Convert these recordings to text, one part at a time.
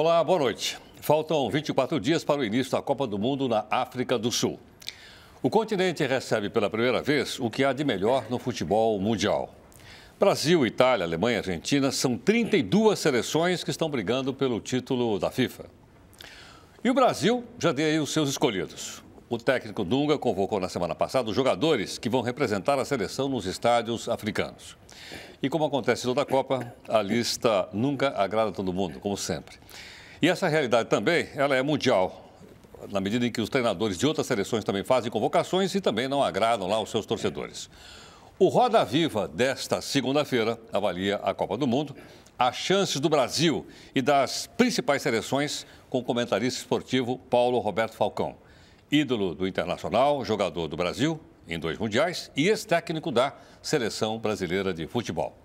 Olá, boa noite. Faltam 24 dias para o início da Copa do Mundo na África do Sul. O continente recebe pela primeira vez o que há de melhor no futebol mundial. Brasil, Itália, Alemanha e Argentina são 32 seleções que estão brigando pelo título da FIFA. E o Brasil já deu aí os seus escolhidos. O técnico Dunga convocou na semana passada os jogadores que vão representar a seleção nos estádios africanos. E como acontece toda a Copa, a lista nunca agrada todo mundo, como sempre. E essa realidade também, ela é mundial, na medida em que os treinadores de outras seleções também fazem convocações e também não agradam lá os seus torcedores. O Roda Viva desta segunda-feira avalia a Copa do Mundo, as chances do Brasil e das principais seleções com o comentarista esportivo Paulo Roberto Falcão. Ídolo do Internacional, jogador do Brasil em 2 mundiais e ex-técnico da Seleção Brasileira de Futebol.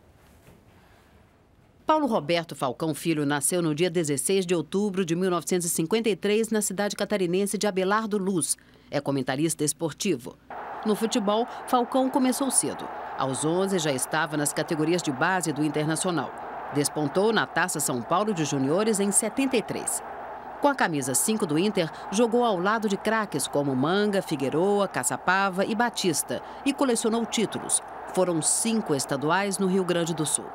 Paulo Roberto Falcão Filho nasceu no dia 16 de outubro de 1953 na cidade catarinense de Abelardo Luz. É comentarista esportivo. No futebol, Falcão começou cedo. Aos 11 já estava nas categorias de base do Internacional. Despontou na Taça São Paulo de Juniores em 73. Com a camisa 5 do Inter, jogou ao lado de craques como Manga, Figueroa, Caçapava e Batista e colecionou títulos. Foram 5 estaduais no Rio Grande do Sul.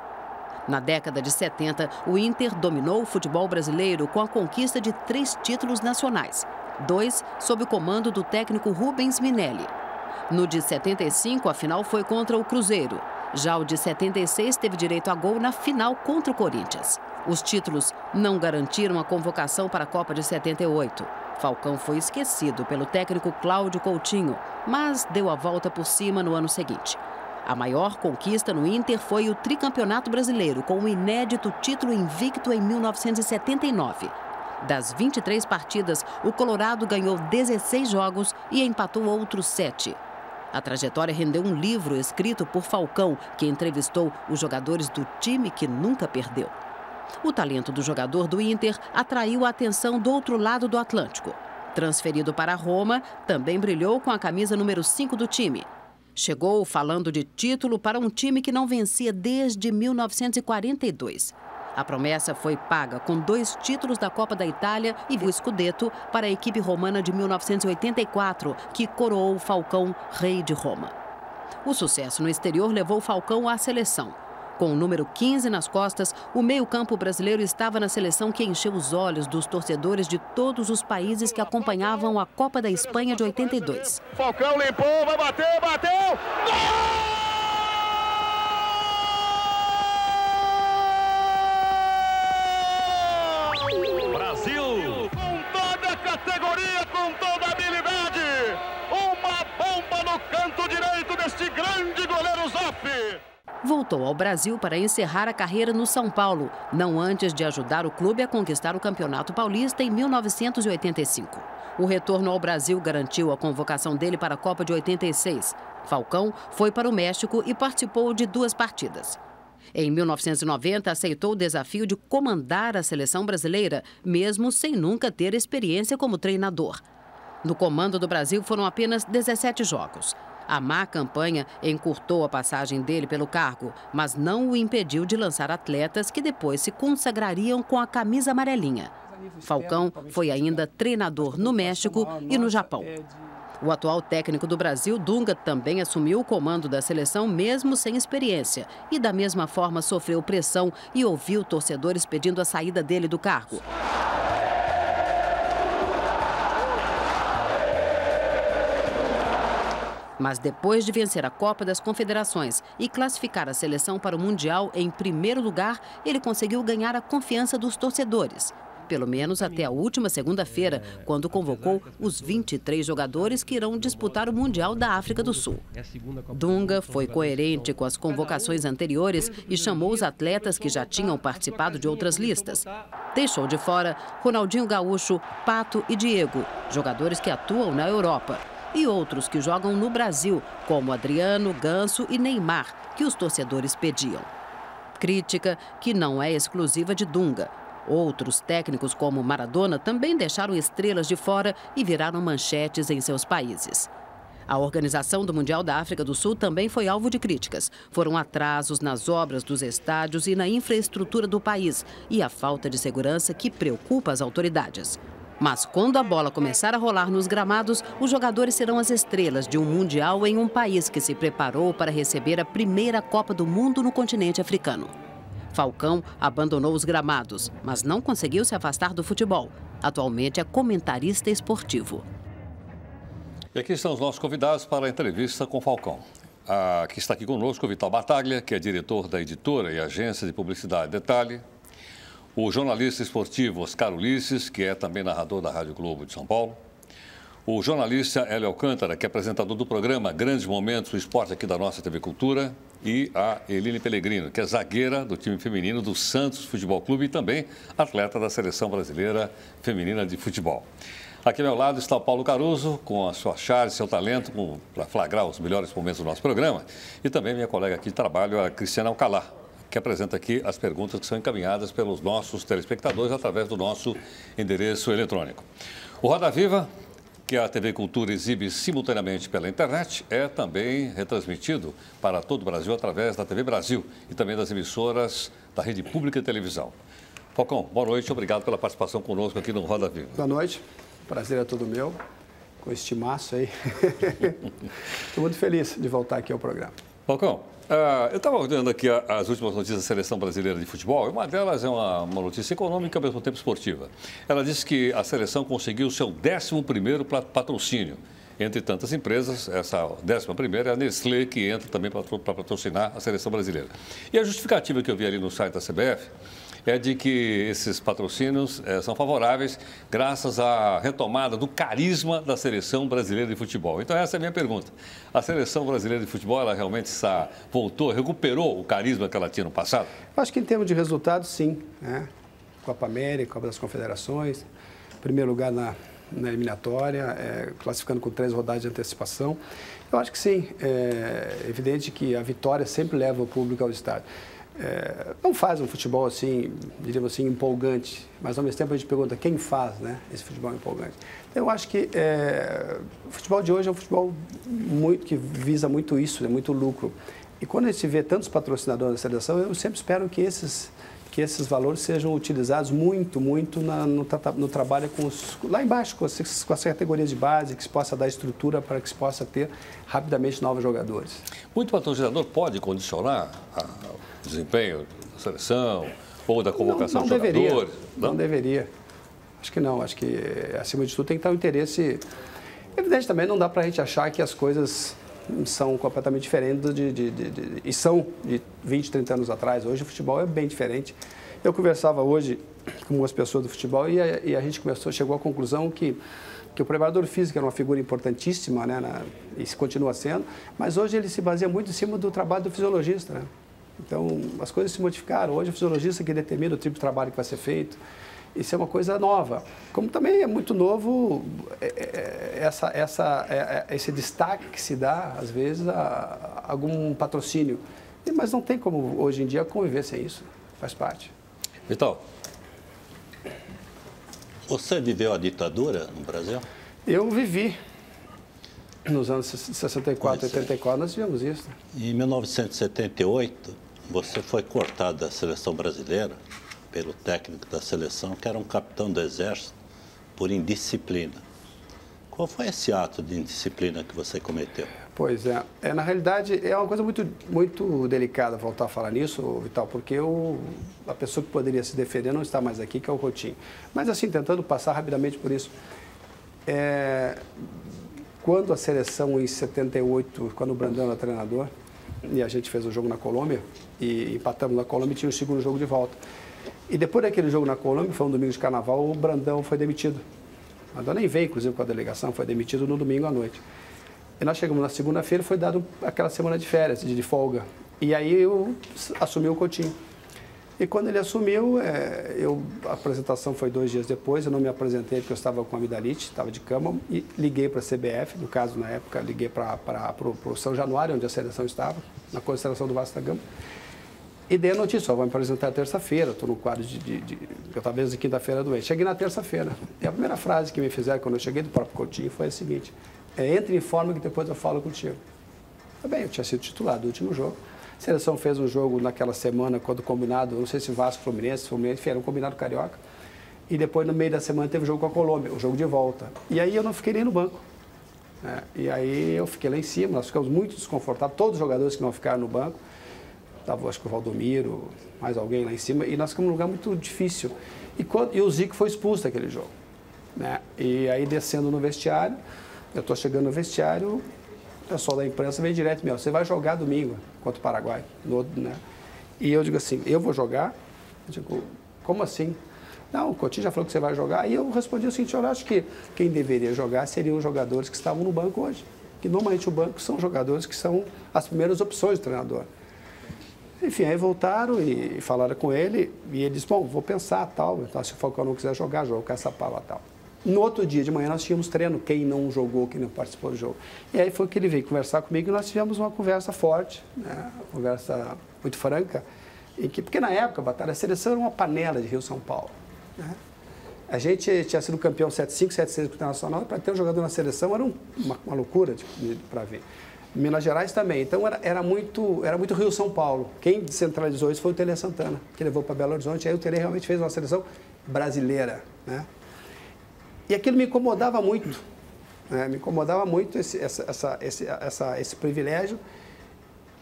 Na década de 70, o Inter dominou o futebol brasileiro com a conquista de 3 títulos nacionais, 2 sob o comando do técnico Rubens Minelli. No de 75, a final foi contra o Cruzeiro. Já o de 76 teve direito a gol na final contra o Corinthians. Os títulos não garantiram a convocação para a Copa de 78. Falcão foi esquecido pelo técnico Cláudio Coutinho, mas deu a volta por cima no ano seguinte. A maior conquista no Inter foi o tricampeonato brasileiro, com um inédito título invicto em 1979. Das 23 partidas, o Colorado ganhou 16 jogos e empatou outros 7. A trajetória rendeu um livro escrito por Falcão, que entrevistou os jogadores do time que nunca perdeu. O talento do jogador do Inter atraiu a atenção do outro lado do Atlântico. Transferido para Roma, também brilhou com a camisa número 5 do time. Chegou falando de título para um time que não vencia desde 1942. A promessa foi paga com 2 títulos da Copa da Itália e o Scudetto para a equipe romana de 1984, que coroou o Falcão rei de Roma. O sucesso no exterior levou Falcão à seleção. Com o número 15 nas costas, o meio-campo brasileiro estava na seleção que encheu os olhos dos torcedores de todos os países que acompanhavam a Copa da Espanha de 82. Falcão limpou, vai bater, bateu! Gol! Brasil! Com toda a categoria, com toda a habilidade, uma bomba no canto direito deste grande goleiro Zoff. Voltou ao Brasil para encerrar a carreira no São Paulo, não antes de ajudar o clube a conquistar o Campeonato Paulista em 1985. O retorno ao Brasil garantiu a convocação dele para a Copa de 86. Falcão foi para o México e participou de 2 partidas. Em 1990, aceitou o desafio de comandar a seleção brasileira, mesmo sem nunca ter experiência como treinador. No comando do Brasil foram apenas 17 jogos. A má campanha encurtou a passagem dele pelo cargo, mas não o impediu de lançar atletas que depois se consagrariam com a camisa amarelinha. Falcão foi ainda treinador no México e no Japão. O atual técnico do Brasil, Dunga, também assumiu o comando da seleção mesmo sem experiência e da mesma forma sofreu pressão e ouviu torcedores pedindo a saída dele do cargo. Mas depois de vencer a Copa das Confederações e classificar a seleção para o Mundial em primeiro lugar, ele conseguiu ganhar a confiança dos torcedores. Pelo menos até a última segunda-feira, quando convocou os 23 jogadores que irão disputar o Mundial da África do Sul. Dunga foi coerente com as convocações anteriores e chamou os atletas que já tinham participado de outras listas. Deixou de fora Ronaldinho Gaúcho, Pato e Diego, jogadores que atuam na Europa, e outros que jogam no Brasil, como Adriano, Ganso e Neymar, que os torcedores pediam. Crítica que não é exclusiva de Dunga. Outros técnicos, como Maradona, também deixaram estrelas de fora e viraram manchetes em seus países. A organização do Mundial da África do Sul também foi alvo de críticas. Foram atrasos nas obras dos estádios e na infraestrutura do país e a falta de segurança que preocupa as autoridades. Mas quando a bola começar a rolar nos gramados, os jogadores serão as estrelas de um Mundial em um país que se preparou para receber a primeira Copa do Mundo no continente africano. Falcão abandonou os gramados, mas não conseguiu se afastar do futebol. Atualmente é comentarista esportivo. E aqui estão os nossos convidados para a entrevista com Falcão. Aqui está aqui conosco o Vital Battaglia, que é diretor da editora e agência de publicidade Detalhe. O jornalista esportivo Oscar Ulisses, que é também narrador da Rádio Globo de São Paulo. O jornalista Hélio Alcântara, que é apresentador do programa Grandes Momentos, o esporte aqui da nossa TV Cultura. E a Eline Pellegrino, que é zagueira do time feminino do Santos Futebol Clube e também atleta da Seleção Brasileira Feminina de Futebol. Aqui ao meu lado está o Paulo Caruso, com a sua charge, seu talento, para flagrar os melhores momentos do nosso programa. E também minha colega aqui de trabalho, a Cristiana Alcalá, que apresenta aqui as perguntas que são encaminhadas pelos nossos telespectadores através do nosso endereço eletrônico. O Roda Viva, que a TV Cultura exibe simultaneamente pela internet, é também retransmitido para todo o Brasil através da TV Brasil e também das emissoras da Rede Pública de Televisão. Falcão, boa noite, obrigado pela participação conosco aqui no Roda Viva. Boa noite, prazer é todo meu, com este maço aí. Estou muito feliz de voltar aqui ao programa. Falcão, eu estava olhando aqui as últimas notícias da Seleção Brasileira de Futebol. Uma delas é uma notícia econômica e, ao mesmo tempo, esportiva. Ela disse que a seleção conseguiu o seu 11º patrocínio. Entre tantas empresas, essa 11ª é a Nestlé, que entra também para patrocinar a Seleção Brasileira. E a justificativa que eu vi ali no site da CBF é de que esses patrocínios são favoráveis graças à retomada do carisma da Seleção Brasileira de Futebol. Então, essa é a minha pergunta. A Seleção Brasileira de Futebol, ela realmente voltou, recuperou o carisma que ela tinha no passado? Acho que em termos de resultado, sim, né? Copa América, Copa das Confederações, primeiro lugar na eliminatória, classificando com 3 rodadas de antecipação. Eu acho que sim, é evidente que a vitória sempre leva o público ao estádio. Não faz um futebol assim, diríamos assim, empolgante, mas ao mesmo tempo a gente pergunta quem faz, né, esse futebol empolgante. Então, eu acho que o futebol de hoje é um futebol que visa muito isso, né, muito lucro. E quando a gente vê tantos patrocinadores da seleção, eu sempre espero que esses valores sejam utilizados muito no trabalho lá embaixo, com as categorias de base, que se possa dar estrutura para que se possa ter rapidamente novos jogadores. Muito patrocinador pode condicionar o desempenho da seleção ou da convocação de jogadores? Deveria, não deveria. Acho que não. Acho que, acima de tudo, tem que estar um interesse. Evidente, também não dá para a gente achar que as coisas são completamente diferentes de 20, 30 anos atrás. Hoje o futebol é bem diferente. Eu conversava hoje com algumas pessoas do futebol e a gente chegou à conclusão que o preparador físico era uma figura importantíssima, né, e continua sendo, mas hoje ele se baseia muito em cima do trabalho do fisiologista, né? Então, as coisas se modificaram. Hoje o fisiologista que determina o tipo de trabalho que vai ser feito. Isso é uma coisa nova. Como também é muito novo esse destaque que se dá, às vezes, a algum patrocínio. Mas não tem como, hoje em dia, conviver sem isso. Faz parte. Vital, você viveu a ditadura no Brasil? Eu vivi. Nos anos 64, 84, nós tivemos isso. Em 1978, você foi cortado da seleção brasileira pelo técnico da seleção, que era um capitão do Exército, por indisciplina. Qual foi esse ato de indisciplina que você cometeu? Pois é. Na realidade, é uma coisa muito delicada voltar a falar nisso, Vital, porque a pessoa que poderia se defender não está mais aqui, que é o Coutinho. Mas, assim, tentando passar rapidamente por isso, quando a seleção, em 78, quando o Brandão era treinador, e a gente fez o jogo na Colômbia, e empatamos na Colômbia, e tinha o segundo jogo de volta. E depois daquele jogo na Colômbia, foi um domingo de carnaval, o Brandão foi demitido. O Brandão nem veio, inclusive, com a delegação, foi demitido no domingo à noite. E nós chegamos na segunda-feira, foi dado aquela semana de férias, de folga. E aí eu assumi o Coutinho. E quando ele assumiu, a apresentação foi 2 dias depois, eu não me apresentei porque eu estava com amidalite, estava de cama, e liguei para a CBF, no caso, na época, liguei para o São Januário, onde a seleção estava, na concentração do Vasco da Gama, e dei a notícia, vou me apresentar terça-feira, estou no quadro eu estava desde quinta-feira doente. Cheguei na terça-feira, e a primeira frase que me fizeram quando eu cheguei do próprio Coutinho foi a seguinte: entra em forma que depois eu falo contigo. Tá bem, eu tinha sido titular do último jogo. A seleção fez um jogo naquela semana, quando combinado, não sei se Vasco, Fluminense, enfim, era um combinado carioca. E depois, no meio da semana, teve um jogo com a Colômbia, um jogo de volta. E aí eu não fiquei nem no banco. Né? E aí eu fiquei lá em cima, nós ficamos muito desconfortáveis, todos os jogadores que não ficaram no banco. Tava, acho que o Valdomiro, mais alguém lá em cima, e nós ficamos num lugar muito difícil. E o Zico foi expulso daquele jogo. Né? E aí, descendo no vestiário, eu estou chegando no vestiário, o pessoal da imprensa veio direto, meu, você vai jogar domingo contra o Paraguai. Né? E eu digo assim, eu vou jogar? Eu digo, como assim? Não, o Coutinho já falou que você vai jogar. E eu respondi o seguinte, eu acho que quem deveria jogar seriam os jogadores que estavam no banco hoje. Que normalmente o banco são jogadores que são as primeiras opções do treinador. Enfim, aí voltaram e falaram com ele, e ele disse, bom, vou pensar, tal, então, se o Falcão não quiser jogar, jogo com essa pala, tal. No outro dia de manhã nós tínhamos treino, quem não jogou, quem não participou do jogo. E aí foi que ele veio conversar comigo e nós tivemos uma conversa forte, né? Uma conversa muito franca, em que, porque na época, Batalha, a seleção era uma panela de Rio-São Paulo. Né? A gente tinha sido campeão 75, 76 do Internacional, para ter um jogador na seleção era uma loucura para ver. Minas Gerais também, então era muito Rio-São Paulo. Quem descentralizou isso foi o Telê Santana, que levou para Belo Horizonte, aí o Telê realmente fez uma seleção brasileira, né? E aquilo me incomodava muito, né? Me incomodava muito esse privilégio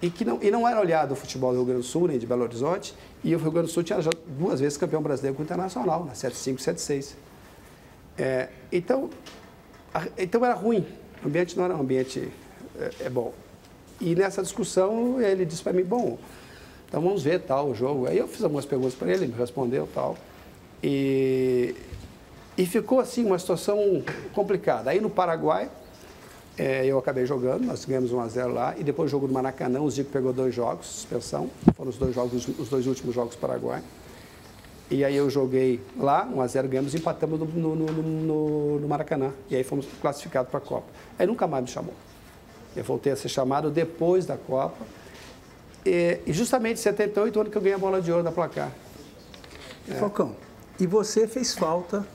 e não era olhado o futebol do Rio Grande do Sul, nem de Belo Horizonte, e o Rio Grande do Sul tinha já duas vezes campeão brasileiro com o Internacional, na 75 e 76. Então era ruim, o ambiente não era um ambiente... É bom. E nessa discussão ele disse para mim, bom, então vamos ver tal o jogo. Aí eu fiz algumas perguntas para ele, ele me respondeu tal. E ficou assim uma situação complicada. Aí no Paraguai eu acabei jogando, nós ganhamos 1-0 lá. E depois o jogo do Maracanã, o Zico pegou 2 jogos, suspensão. Foram os dois últimos jogos do Paraguai. E aí eu joguei lá, 1-0, ganhamos, empatamos no Maracanã. E aí fomos classificados para a Copa. Aí nunca mais me chamou. Eu voltei a ser chamado depois da Copa. E justamente em 78, o ano que eu ganhei a bola de ouro da Placar. Falcão, e você fez falta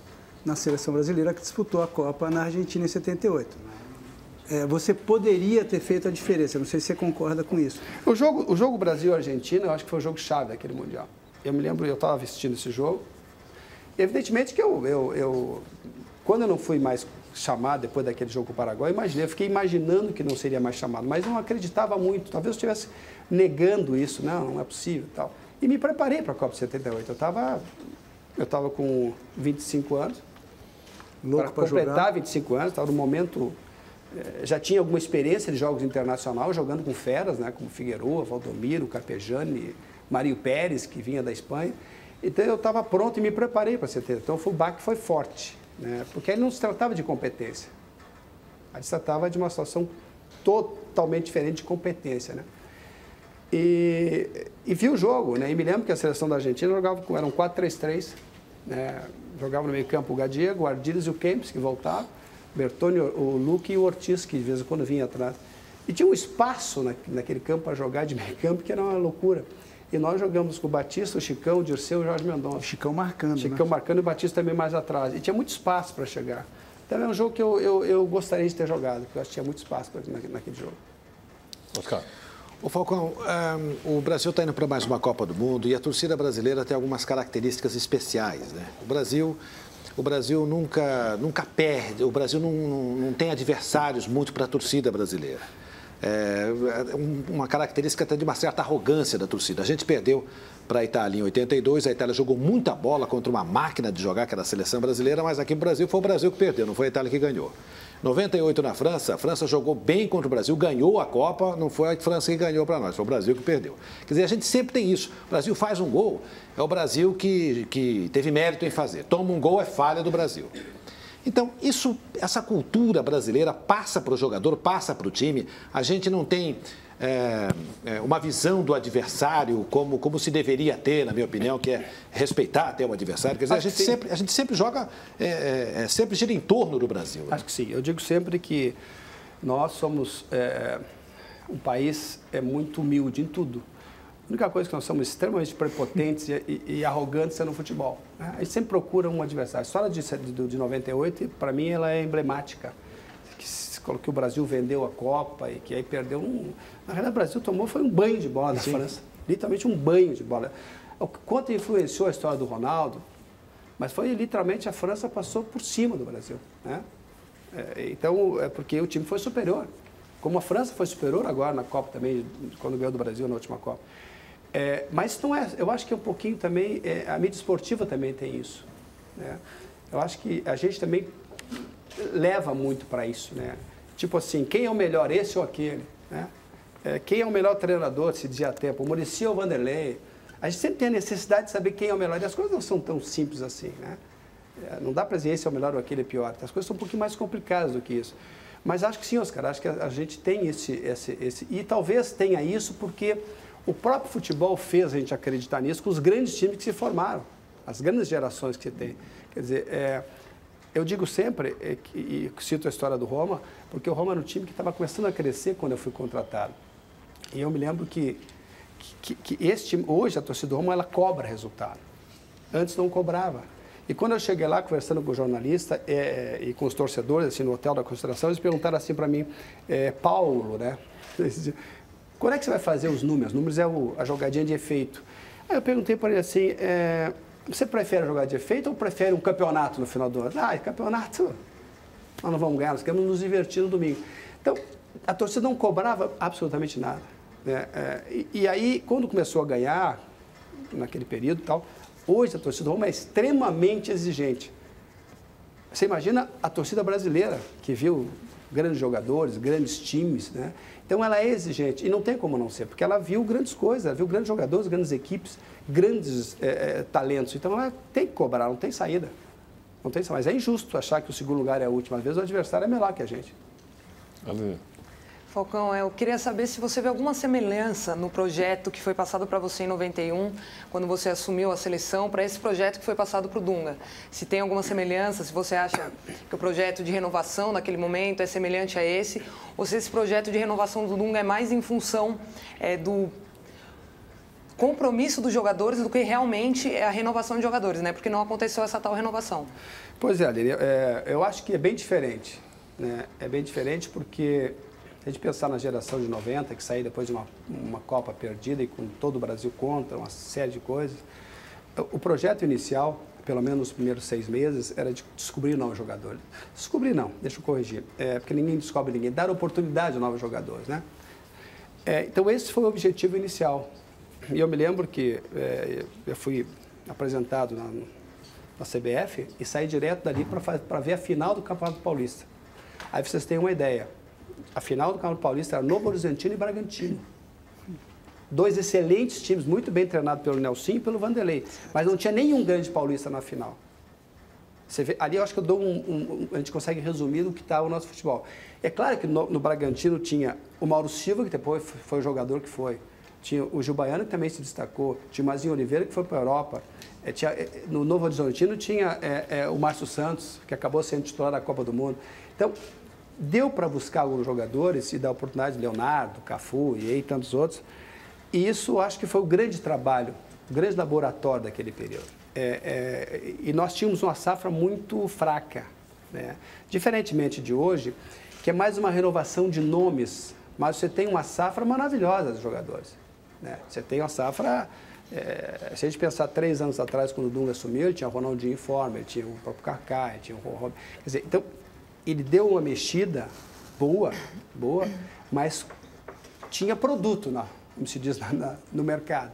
na seleção brasileira que disputou a Copa na Argentina em 78. Você poderia ter feito a diferença, não sei se você concorda com isso. O jogo Brasil-Argentina, eu acho que foi o jogo chave daquele Mundial. Eu me lembro, eu estava assistindo esse jogo. Evidentemente que quando eu não fui mais chamado depois daquele jogo com o Paraguai, eu fiquei imaginando que não seria mais chamado, mas não acreditava muito, talvez eu estivesse negando isso, não é possível e tal. E me preparei para a Copa 78, eu estava com 25 anos, para completar 25 anos, estava no momento, já tinha alguma experiência de jogos internacionais, jogando com feras, né, como Figueroa, Valdomiro, Carpegiani, Mario Pérez, que vinha da Espanha, então eu estava pronto e me preparei para 78, então o baque foi forte. Porque aí não se tratava de competência, aí se tratava de uma situação totalmente diferente de competência. Né? E vi o jogo, né? E me lembro que a seleção da Argentina jogava, era um 4-3-3, né? Jogava no meio campo o Gadiego, o Ardiles e o Kempis, que voltavam, o Bertoni, o Luque e o Ortiz, que de vez em quando vinha atrás. E tinha um espaço naquele campo para jogar de meio campo, que era uma loucura. E nós jogamos com o Batista, o Chicão, o Dirceu e o Jorge Mendonça. O Chicão marcando, e o Batista também mais atrás. E tinha muito espaço para chegar. Então é um jogo que eu gostaria de ter jogado, porque eu acho que tinha muito espaço naquele jogo. Oscar. Ô Falcão, o Brasil está indo para mais uma Copa do Mundo e a torcida brasileira tem algumas características especiais, né? O Brasil nunca perde, o Brasil não tem adversários muito para a torcida brasileira. É uma característica até de uma certa arrogância da torcida. A gente perdeu para a Itália em 82, a Itália jogou muita bola contra uma máquina de jogar, que era a seleção brasileira, mas aqui no Brasil foi o Brasil que perdeu, não foi a Itália que ganhou. 98 na França, a França jogou bem contra o Brasil, ganhou a Copa, não foi a França que ganhou para nós, foi o Brasil que perdeu. Quer dizer, a gente sempre tem isso, o Brasil faz um gol, é o Brasil que teve mérito em fazer, toma um gol, é falha do Brasil. Então, essa cultura brasileira passa para o jogador, passa para o time. A gente não tem uma visão do adversário como se deveria ter, na minha opinião, que é respeitar até o adversário. Quer dizer, a gente sempre joga, sempre gira em torno do Brasil. Né? Acho que sim. Eu digo sempre que nós somos um país muito humilde em tudo. A única coisa que nós somos extremamente prepotentes e arrogantes é no futebol. Né? A gente sempre procura um adversário. A história de 98, para mim, ela é emblemática. que o Brasil vendeu a Copa e que aí perdeu. Na realidade, o Brasil tomou foi um banho de bola na França. Literalmente um banho de bola. O quanto influenciou a história do Ronaldo, mas foi literalmente a França passou por cima do Brasil, né? Então, é porque o time foi superior. Como a França foi superior agora na Copa também, quando ganhou do Brasil na última Copa. Mas não é, eu acho que é um pouquinho também, a mídia esportiva também tem isso, né? Eu acho que a gente também leva muito para isso, né? Tipo assim, quem é o melhor, esse ou aquele, né? Quem é o melhor treinador, se dizia a tempo, o Muricy ou o Vanderlei? A gente sempre tem a necessidade de saber quem é o melhor, e as coisas não são tão simples assim, né? Não dá para dizer esse é o melhor ou aquele é pior, as coisas são um pouquinho mais complicadas do que isso. Mas acho que sim, Oscar, acho que a gente tem esse... E talvez tenha isso porque o próprio futebol fez a gente acreditar nisso com os grandes times que se formaram, as grandes gerações que se tem. Quer dizer, eu digo sempre, e cito a história do Roma, porque o Roma era um time que estava começando a crescer quando eu fui contratado. E eu me lembro que esse time, hoje a torcida do Roma, ela cobra resultado. Antes não cobrava. E quando eu cheguei lá, conversando com o jornalista e com os torcedores, assim, no hotel da concentração, eles perguntaram assim para mim, Paulo, né? Quando é que você vai fazer os números? Os números é a jogadinha de efeito. Aí eu perguntei para ele assim, você prefere jogar de efeito ou prefere um campeonato no final do ano? Ah, campeonato, nós não vamos ganhar, nós queremos nos divertir no domingo. Então, a torcida não cobrava absolutamente nada, né? E aí, quando começou a ganhar, naquele período e tal... Hoje a torcida do Roma é extremamente exigente. Você imagina a torcida brasileira, que viu grandes jogadores, grandes times, né? Então ela é exigente, e não tem como não ser, porque ela viu grandes coisas, ela viu grandes jogadores, grandes equipes, grandes talentos. Então ela tem que cobrar, não tem saída. Não tem saída. Mas é injusto achar que o segundo lugar é a última. Às vezes o adversário é melhor que a gente. Valeu. Falcão, eu queria saber se você vê alguma semelhança no projeto que foi passado para você em 91, quando você assumiu a seleção, para esse projeto que foi passado para o Dunga. Se tem alguma semelhança, se você acha que o projeto de renovação naquele momento é semelhante a esse, ou se esse projeto de renovação do Dunga é mais em função do compromisso dos jogadores do que realmente é a renovação de jogadores, né? Porque não aconteceu essa tal renovação. Pois é, Adriano, eu acho que é bem diferente, né? É bem diferente porque... Se a gente pensar na geração de 90, que saiu depois de uma Copa perdida e com todo o Brasil contra, uma série de coisas, o projeto inicial, pelo menos nos primeiros 6 meses, era de descobrir novos jogadores. Descobrir não, deixa eu corrigir, porque ninguém descobre ninguém, dar oportunidade a novos jogadores, né? Então esse foi o objetivo inicial. E eu me lembro que eu fui apresentado na CBF e saí direto dali para ver a final do Campeonato Paulista. Aí vocês têm uma ideia. A final do Campeonato Paulista era Novo Horizontino e Bragantino. 2 excelentes times, muito bem treinados pelo Nelsinho e pelo Vanderlei. Mas não tinha nenhum grande paulista na final. Você vê, ali eu acho que eu dou a gente consegue resumir o que está o nosso futebol. É claro que no Bragantino tinha o Mauro Silva, que depois foi o jogador que foi. Tinha o Gil Baiano, que também se destacou. Tinha o Mazinho Oliveira, que foi para a Europa. No Novo Horizontino tinha o Márcio Santos, que acabou sendo titular da Copa do Mundo. Então... Deu para buscar alguns jogadores e dar oportunidade de Leonardo, Cafu e aí tantos outros. E isso acho que foi o grande trabalho, o grande laboratório daquele período. E nós tínhamos uma safra muito fraca, né? Diferentemente de hoje, que é mais uma renovação de nomes, mas você tem uma safra maravilhosa de jogadores, né? Você tem uma safra... se a gente pensar 3 anos atrás, quando o Dunga assumiu, ele tinha o Ronaldinho em forma, ele tinha o próprio Kaká, ele tinha o Robinho. Quer dizer, então... Ele deu uma mexida boa, mas tinha produto, como se diz, no mercado.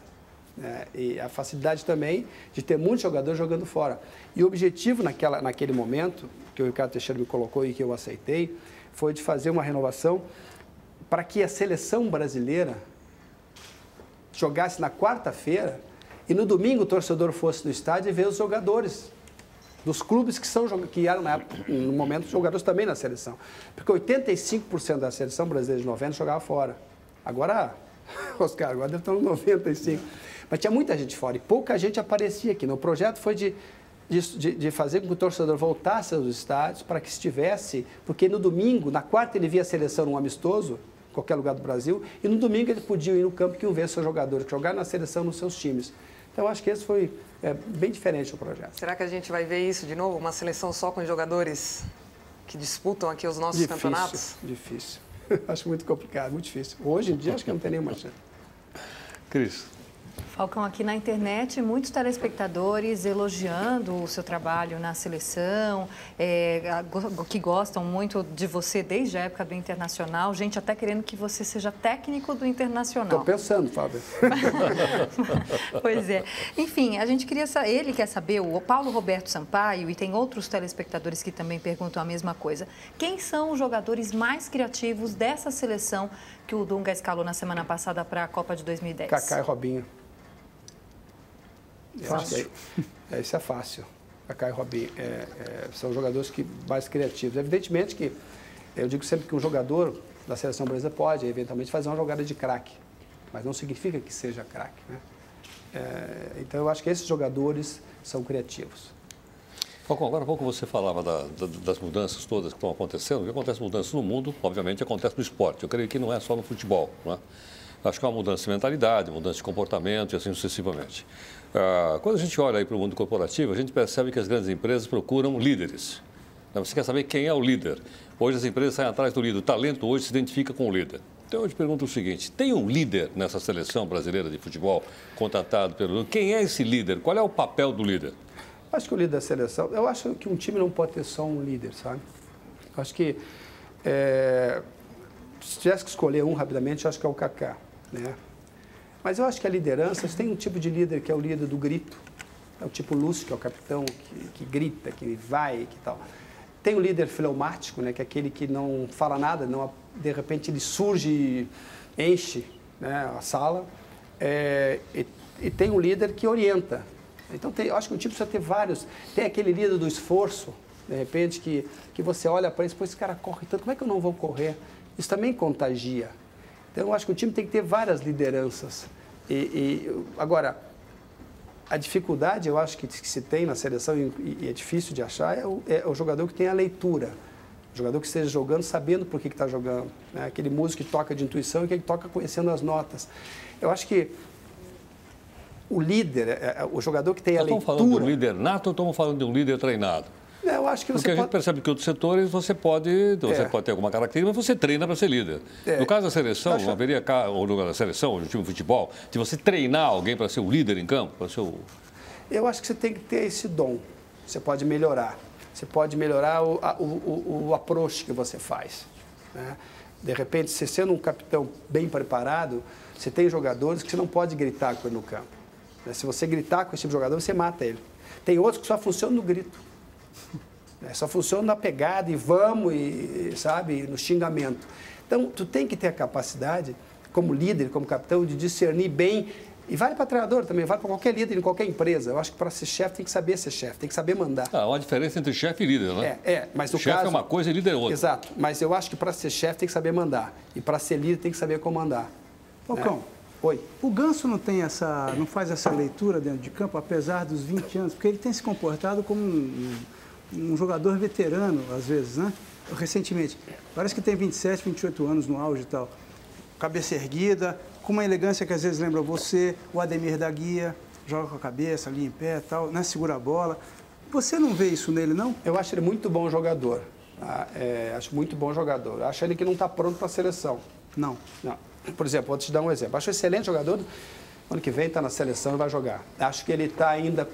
E a facilidade também de ter muitos jogadores jogando fora. E o objetivo naquele momento, que o Ricardo Teixeira me colocou e que eu aceitei, foi de fazer uma renovação para que a seleção brasileira jogasse na quarta-feira e no domingo o torcedor fosse no estádio e vê os jogadores dos clubes que eram, na época, no momento, jogadores também na seleção. Porque 85% da seleção brasileira de 90 jogava fora. Agora, Oscar, agora deve estar no 95. Mas tinha muita gente fora e pouca gente aparecia aqui. O projeto foi de fazer com que o torcedor voltasse aos estádios para que estivesse... Porque no domingo, na quarta, ele via a seleção num amistoso, em qualquer lugar do Brasil, e no domingo eles podiam ir no campo que iam ver seus jogadores, jogar na seleção nos seus times. Então, acho que esse foi... bem diferente o projeto. Será que a gente vai ver isso de novo? Uma seleção só com jogadores que disputam aqui os nossos campeonatos? Difícil, difícil. Acho muito complicado, muito difícil. Hoje em dia acho que não tem nenhuma chance. Cris. Falcão, aqui na internet, muitos telespectadores elogiando o seu trabalho na seleção, que gostam muito de você desde a época do Internacional, gente até querendo que você seja técnico do Internacional. Estou pensando, Fábio. Pois é. Enfim, a gente queria saber, ele quer saber, o Paulo Roberto Sampaio, e tem outros telespectadores que também perguntam a mesma coisa, quem são os jogadores mais criativos dessa seleção que o Dunga escalou na semana passada para a Copa de 2010? Kaká e Robinho. Fácil. Isso é fácil. Kaká e Robinho são jogadores mais criativos. Evidentemente que, eu digo sempre que um jogador da seleção brasileira pode, eventualmente, fazer uma jogada de craque, mas não significa que seja craque, né? Então, eu acho que esses jogadores são criativos. Falcão, agora há pouco você falava das mudanças todas que estão acontecendo. O que acontece mudanças no mundo, obviamente, acontece no esporte. Eu creio que não é só no futebol, não é? Acho que é uma mudança de mentalidade, mudança de comportamento e assim sucessivamente. Quando a gente olha para o mundo corporativo, a gente percebe que as grandes empresas procuram líderes. Você quer saber quem é o líder. Hoje as empresas saem atrás do líder. O talento hoje se identifica com o líder. Então eu te pergunto o seguinte, tem um líder nessa seleção brasileira de futebol contratado pelo... Quem é esse líder? Qual é o papel do líder? Acho que o líder da seleção... Eu acho que um time não pode ter só um líder, sabe? Acho que... Se tivesse que escolher um rapidamente, eu acho que é o Kaká, né? Mas eu acho que a liderança, tem um tipo de líder que é o líder do grito. É o tipo Lúcio, que é o capitão, que grita, que vai, que tal. Tem o líder fleumático, né? Que é aquele que não fala nada, não, de repente ele surge e enche, né, a sala. E tem um líder que orienta. Então, eu acho que um tipo precisa ter vários. Tem aquele líder do esforço, de repente, que você olha para ele e diz, esse cara corre tanto, como é que eu não vou correr? Isso também contagia. Então, eu acho que o time tem que ter várias lideranças. Agora, a dificuldade, eu acho que se tem na seleção, e é difícil de achar, é o jogador que tem a leitura. O jogador que esteja jogando, sabendo por que está jogando, né? Aquele músico que toca de intuição e que ele toca conhecendo as notas. Eu acho que o líder, o jogador que tem a leitura... Estamos falando de um líder nato ou estamos falando de um líder treinado? Eu acho que você a gente percebe que outros setores você pode ter alguma característica, mas você treina para ser líder. No caso da seleção, não haveria lugar da seleção, ou no time de futebol, de você treinar alguém para ser o líder em campo? Para ser o... Eu acho que você tem que ter esse dom. Você pode melhorar. Você pode melhorar o approach que você faz, né? De repente, você sendo um capitão bem preparado, você tem jogadores que você não pode gritar com ele no campo, né? Se você gritar com esse tipo de jogador, você mata ele. Tem outros que só funcionam no grito. Só funciona na pegada e vamos, sabe, no xingamento. Então, tu tem que ter a capacidade, como líder, como capitão, de discernir bem. E vale para treinador também, vale para qualquer líder, em qualquer empresa. Eu acho que para ser chefe tem que saber ser chefe, tem que saber mandar. Há uma diferença entre chefe e líder, né? Mas no caso... Chefe é uma coisa e líder é outra. Exato, mas eu acho que para ser chefe tem que saber mandar. E para ser líder tem que saber comandar. Falcão, oi. O Ganso não tem essa, não faz essa leitura dentro de campo, apesar dos 20 anos, porque ele tem se comportado como um jogador veterano, às vezes, né? Recentemente. Parece que tem 27, 28 anos no auge e tal. Cabeça erguida, com uma elegância que às vezes lembra você, o Ademir da Guia, joga com a cabeça ali em pé e tal, né? Segura a bola. Você não vê isso nele, não? Eu acho ele muito bom jogador. Acho muito bom jogador. Acho ele que não está pronto para a seleção. Não. Não. Por exemplo, vou te dar um exemplo. Acho excelente jogador. Ano que vem está na seleção e vai jogar. Acho que ele está ainda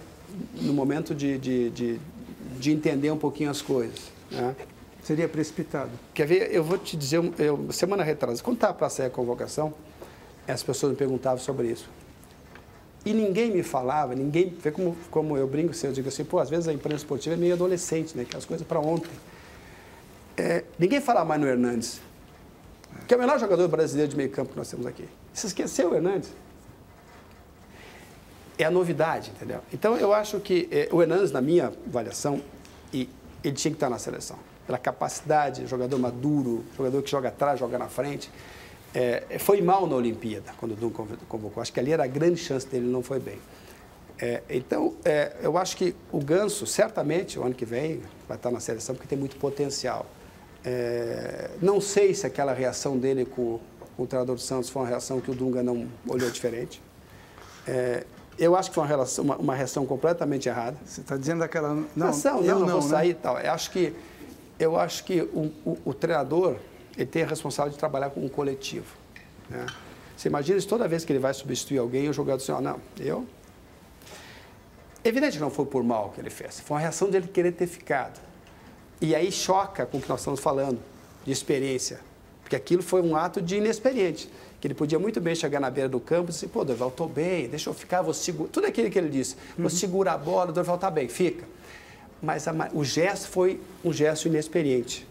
no momento de entender um pouquinho as coisas, né? Seria precipitado. Quer ver? Eu vou te dizer, semana retrasada, quando estava para sair a convocação, as pessoas me perguntavam sobre isso. E ninguém me falava, ninguém... Vê como eu brinco, eu digo assim, pô, às vezes a imprensa esportiva é meio adolescente, né? Que as coisas para ontem. Ninguém falava mais no Hernanes, que é o melhor jogador brasileiro de meio campo que nós temos aqui. Você esqueceu o Hernanes? É a novidade, entendeu? Então, eu acho que o Hernanes, na minha avaliação, ele tinha que estar na seleção. Pela capacidade, jogador maduro, jogador que joga atrás, joga na frente. Foi mal na Olimpíada, quando o Dunga convocou. Acho que ali era a grande chance dele, não foi bem. Então, eu acho que o Ganso, certamente, o ano que vem, vai estar na seleção, porque tem muito potencial. Não sei se aquela reação dele com o treinador do Santos foi uma reação que o Dunga não olhou diferente. Eu acho que foi uma reação completamente errada. Você está dizendo daquela... Não, eu não vou sair e tal. Eu acho que eu acho que o treinador, ele tem a responsabilidade de trabalhar com um coletivo, né? Você imagina se toda vez que ele vai substituir alguém, o jogador diz, assim, não, eu... Evidente que não foi por mal que ele fez, foi uma reação dele querer ter ficado. E aí choca com o que nós estamos falando, de experiência, porque aquilo foi um ato de inexperiente, que ele podia muito bem chegar na beira do campo e dizer, pô, Dorival, estou bem, deixa eu ficar, vou segurar... Tudo aquilo que ele disse, vou segurar a bola, Dorival está bem, fica. Mas o gesto foi um gesto inexperiente.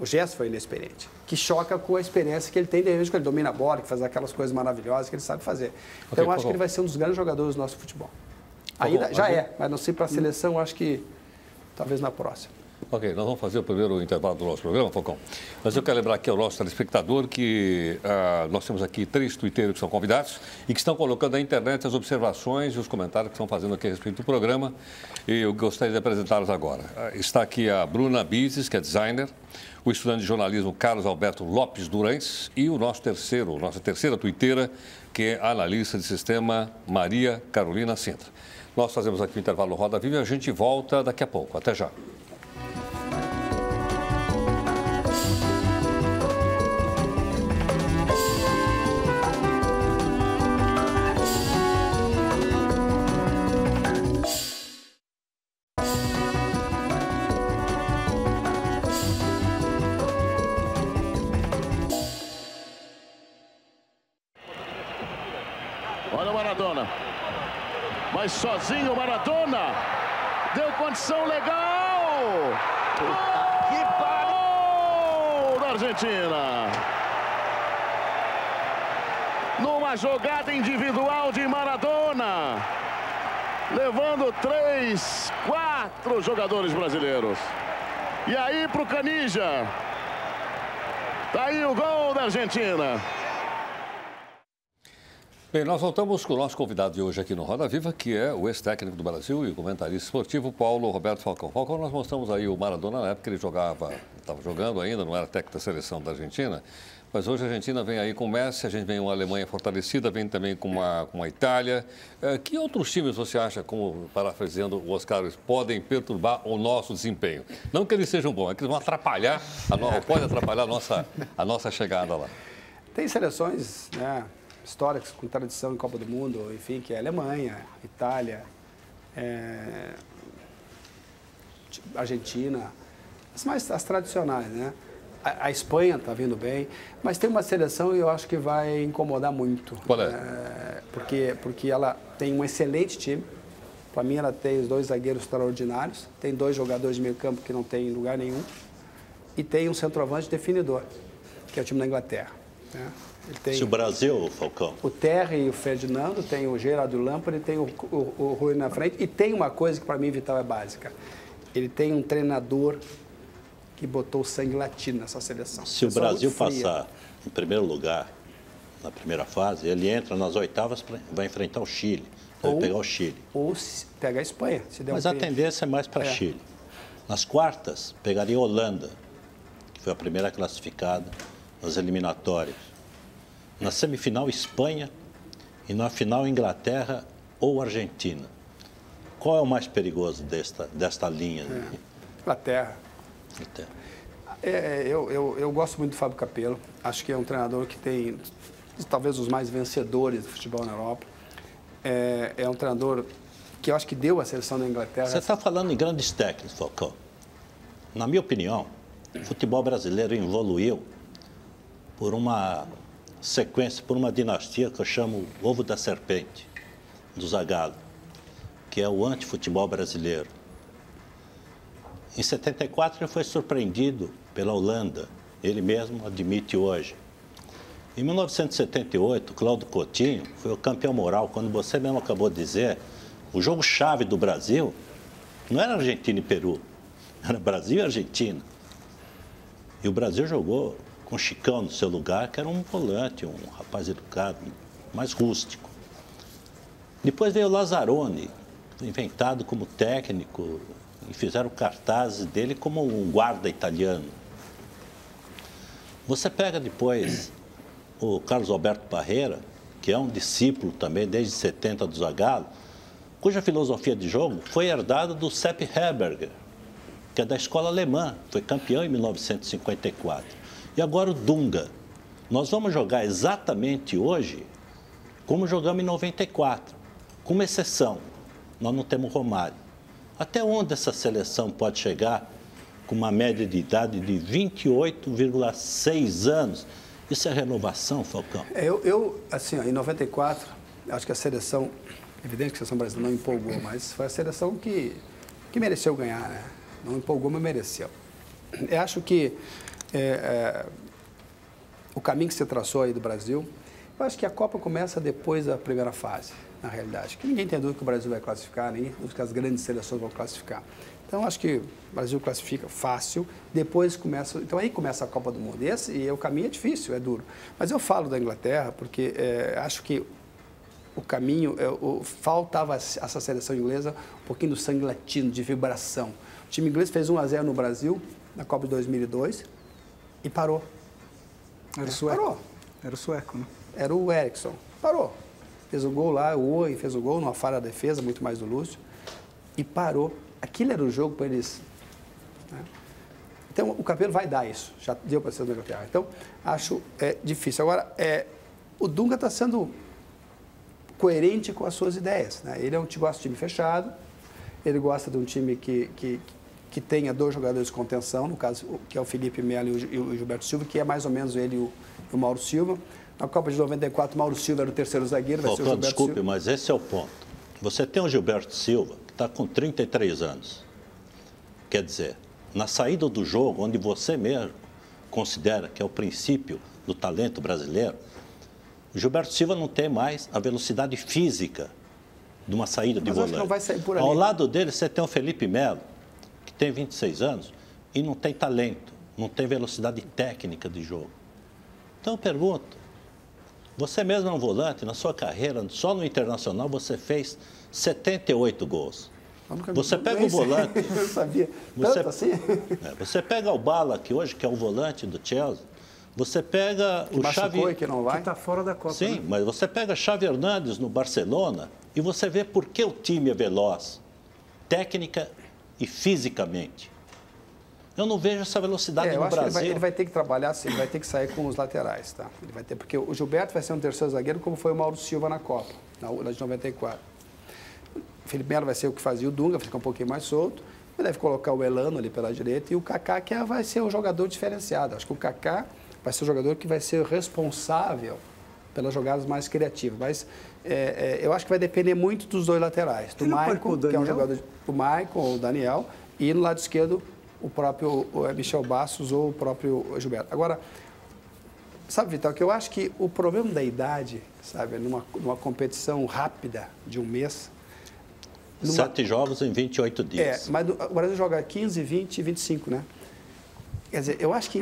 O gesto foi inexperiente, que choca com a experiência que ele tem, de repente, que ele domina a bola, que faz aquelas coisas maravilhosas que ele sabe fazer. Okay, então, eu acho que ele vai ser um dos grandes jogadores do nosso futebol. Ainda já é, mas não sei para a seleção, acho que talvez na próxima. Ok, nós vamos fazer o primeiro intervalo do nosso programa, Falcão. Mas eu quero lembrar aqui ao nosso telespectador que nós temos aqui três tuiteiros que são convidados e que estão colocando na internet as observações e os comentários que estão fazendo aqui a respeito do programa. E eu gostaria de apresentá-los agora. Está aqui a Bruna Bizes, que é designer, o estudante de jornalismo Carlos Alberto Lopes Durães e o nosso terceiro, nossa terceira tuiteira, que é a analista de sistema Maria Carolina Sintra. Nós fazemos aqui o intervalo Roda Viva e a gente volta daqui a pouco. Até já. Olha o Maradona. Mas sozinho o Maradona. Deu condição legal. Que parou da Argentina. Numa jogada individual de Maradona. Levando 3, 4 jogadores brasileiros. E aí pro Canija. Tá aí o gol da Argentina. Bem, nós voltamos com o nosso convidado de hoje aqui no Roda Viva, que é o ex-técnico do Brasil e o comentarista esportivo Paulo Roberto Falcão. Falcão, nós mostramos aí o Maradona na época que ele jogava, estava jogando ainda, não era técnico da seleção da Argentina, mas hoje a Argentina vem aí com o Messi, a gente vem com uma Alemanha fortalecida, vem também com uma Itália. Que outros times você acha, como parafraseando o Oscar, podem perturbar o nosso desempenho? Não que eles sejam bons, é que eles vão atrapalhar, pode atrapalhar a nossa chegada lá. Tem seleções, né, históricas, com tradição em Copa do Mundo, enfim, que é Alemanha, Itália, Argentina, as tradicionais, né? A Espanha está vindo bem, mas tem uma seleção que eu acho que vai incomodar muito. Qual é? Porque ela tem um excelente time, para mim ela tem os 2 zagueiros extraordinários, tem 2 jogadores de meio campo que não tem lugar nenhum, e tem um centroavante definidor, que é o time da Inglaterra, né? Se o Brasil, Falcão. O Terry e o Ferdinando, tem o Gerardo Lampard, tem o Rui na frente. E tem uma coisa que para mim vital é básica. Ele tem um treinador que botou sangue latino nessa seleção. Se o Brasil passar em primeiro lugar, na primeira fase, ele entra nas oitavas, vai enfrentar o Chile. Vai pegar o Chile. Ou pega a Espanha. Mas a tendência é mais para Chile. Nas quartas, pegaria a Holanda, que foi a primeira classificada nas eliminatórias. Na semifinal, Espanha, e na final, Inglaterra ou Argentina. Qual é o mais perigoso desta linha? Inglaterra. Eu gosto muito do Fábio Capello. Acho que é um treinador que tem, talvez, os mais vencedores do futebol na Europa. É um treinador que eu acho que deu a seleção da Inglaterra. Você está falando em grandes técnicos, Falcão. Na minha opinião, o futebol brasileiro evoluiu por uma sequência, por uma dinastia que eu chamo o ovo da serpente, do Zagallo, que é o antifutebol brasileiro. Em 74, ele foi surpreendido pela Holanda, ele mesmo admite hoje. Em 1978, Cláudio Coutinho foi o campeão moral, quando você mesmo acabou de dizer, o jogo-chave do Brasil não era Argentina e Peru, era Brasil e Argentina. E o Brasil jogou com Chicão no seu lugar, que era um volante, um rapaz educado, mais rústico. Depois veio o Lazzaroni, inventado como técnico, e fizeram cartazes dele como um guarda italiano. Você pega depois o Carlos Alberto Parreira, que é um discípulo também, desde 70 do Zagallo, cuja filosofia de jogo foi herdada do Sepp Herberger, que é da escola alemã, foi campeão em 1954. E agora o Dunga. Nós vamos jogar exatamente hoje como jogamos em 94, com uma exceção, nós não temos Romário. Até onde essa seleção pode chegar com uma média de idade de 28,6 anos? Isso é renovação, Falcão? Eu assim, ó, em 94, acho que a seleção, evidente que a seleção brasileira não empolgou, mas foi a seleção que mereceu ganhar, né? Não empolgou, mas mereceu. Eu acho que o caminho que se traçou aí do Brasil, eu acho que a Copa começa depois da primeira fase, na realidade. Que ninguém tem dúvida que o Brasil vai classificar, nem que as grandes seleções vão classificar. Então, acho que o Brasil classifica fácil, depois começa... Então, aí começa a Copa do Mundo. E o caminho é difícil, é duro. Mas eu falo da Inglaterra porque acho que o caminho... faltava a essa seleção inglesa um pouquinho do sangue latino, de vibração. O time inglês fez 1-0 no Brasil, na Copa de 2002, e parou. Era o sueco. Parou. Era o sueco, né? Era o Eriksson. Parou. Fez o gol lá, o Owen fez o gol, numa falha da defesa, muito mais do Lúcio, e parou. Aquilo era o jogo para eles. Né? Então, o campeão vai dar isso. Já deu para ser do campeão. Então, acho difícil. Agora, o Dunga está sendo coerente com as suas ideias. Né? Ele gosta de time fechado, ele gosta de um time que tenha dois jogadores de contenção, no caso, que é o Felipe Melo e o Gilberto Silva, que é mais ou menos ele e o Mauro Silva. Na Copa de 94, Mauro Silva era o terceiro zagueiro, vai ser o Gilberto Silva. Desculpe, mas esse é o ponto. Você tem o Gilberto Silva, que está com 33 anos. Quer dizer, na saída do jogo, onde você mesmo considera que é o princípio do talento brasileiro, o Gilberto Silva não tem mais a velocidade física de uma saída de volante. Mas não vai sair por ali. Ao lado dele, você tem o Felipe Melo, que tem 26 anos e não tem talento, não tem velocidade técnica de jogo. Então, eu pergunto, você mesmo é um volante, na sua carreira, só no Internacional, você fez 78 gols. Você pega o volante... Eu sabia. Tanto assim? Você pega o Bala, que hoje que é o volante do Chelsea, você pega o Xavi... Que não vai. Que está fora da Copa. Sim, né? Mas você pega Xavi Hernanes no Barcelona e você vê por que o time é veloz, técnica e fisicamente. Eu não vejo essa velocidade no Brasil. Ele vai ter que trabalhar, assim, ele vai ter que sair com os laterais, tá? Ele vai ter, porque o Gilberto vai ser um terceiro zagueiro, como foi o Mauro Silva na Copa, na de 94. O Felipe Melo vai ser o que fazia o Dunga, fica um pouquinho mais solto. Ele deve colocar o Elano ali pela direita e o Kaká, que vai ser o jogador diferenciado. Acho que o Kaká vai ser o jogador que vai ser responsável pelas jogadas mais criativas. Mas eu acho que vai depender muito dos dois laterais, do Maicon, que é um jogador do Maicon ou o Daniel, e no lado esquerdo, o próprio Michel Bastos ou o próprio Gilberto. Agora, sabe, Vital, que eu acho que o problema da idade, sabe, numa competição rápida de um mês... 7 jogos em 28 dias. Mas o Brasil joga 15, 20 e 25, né? Quer dizer, eu acho que...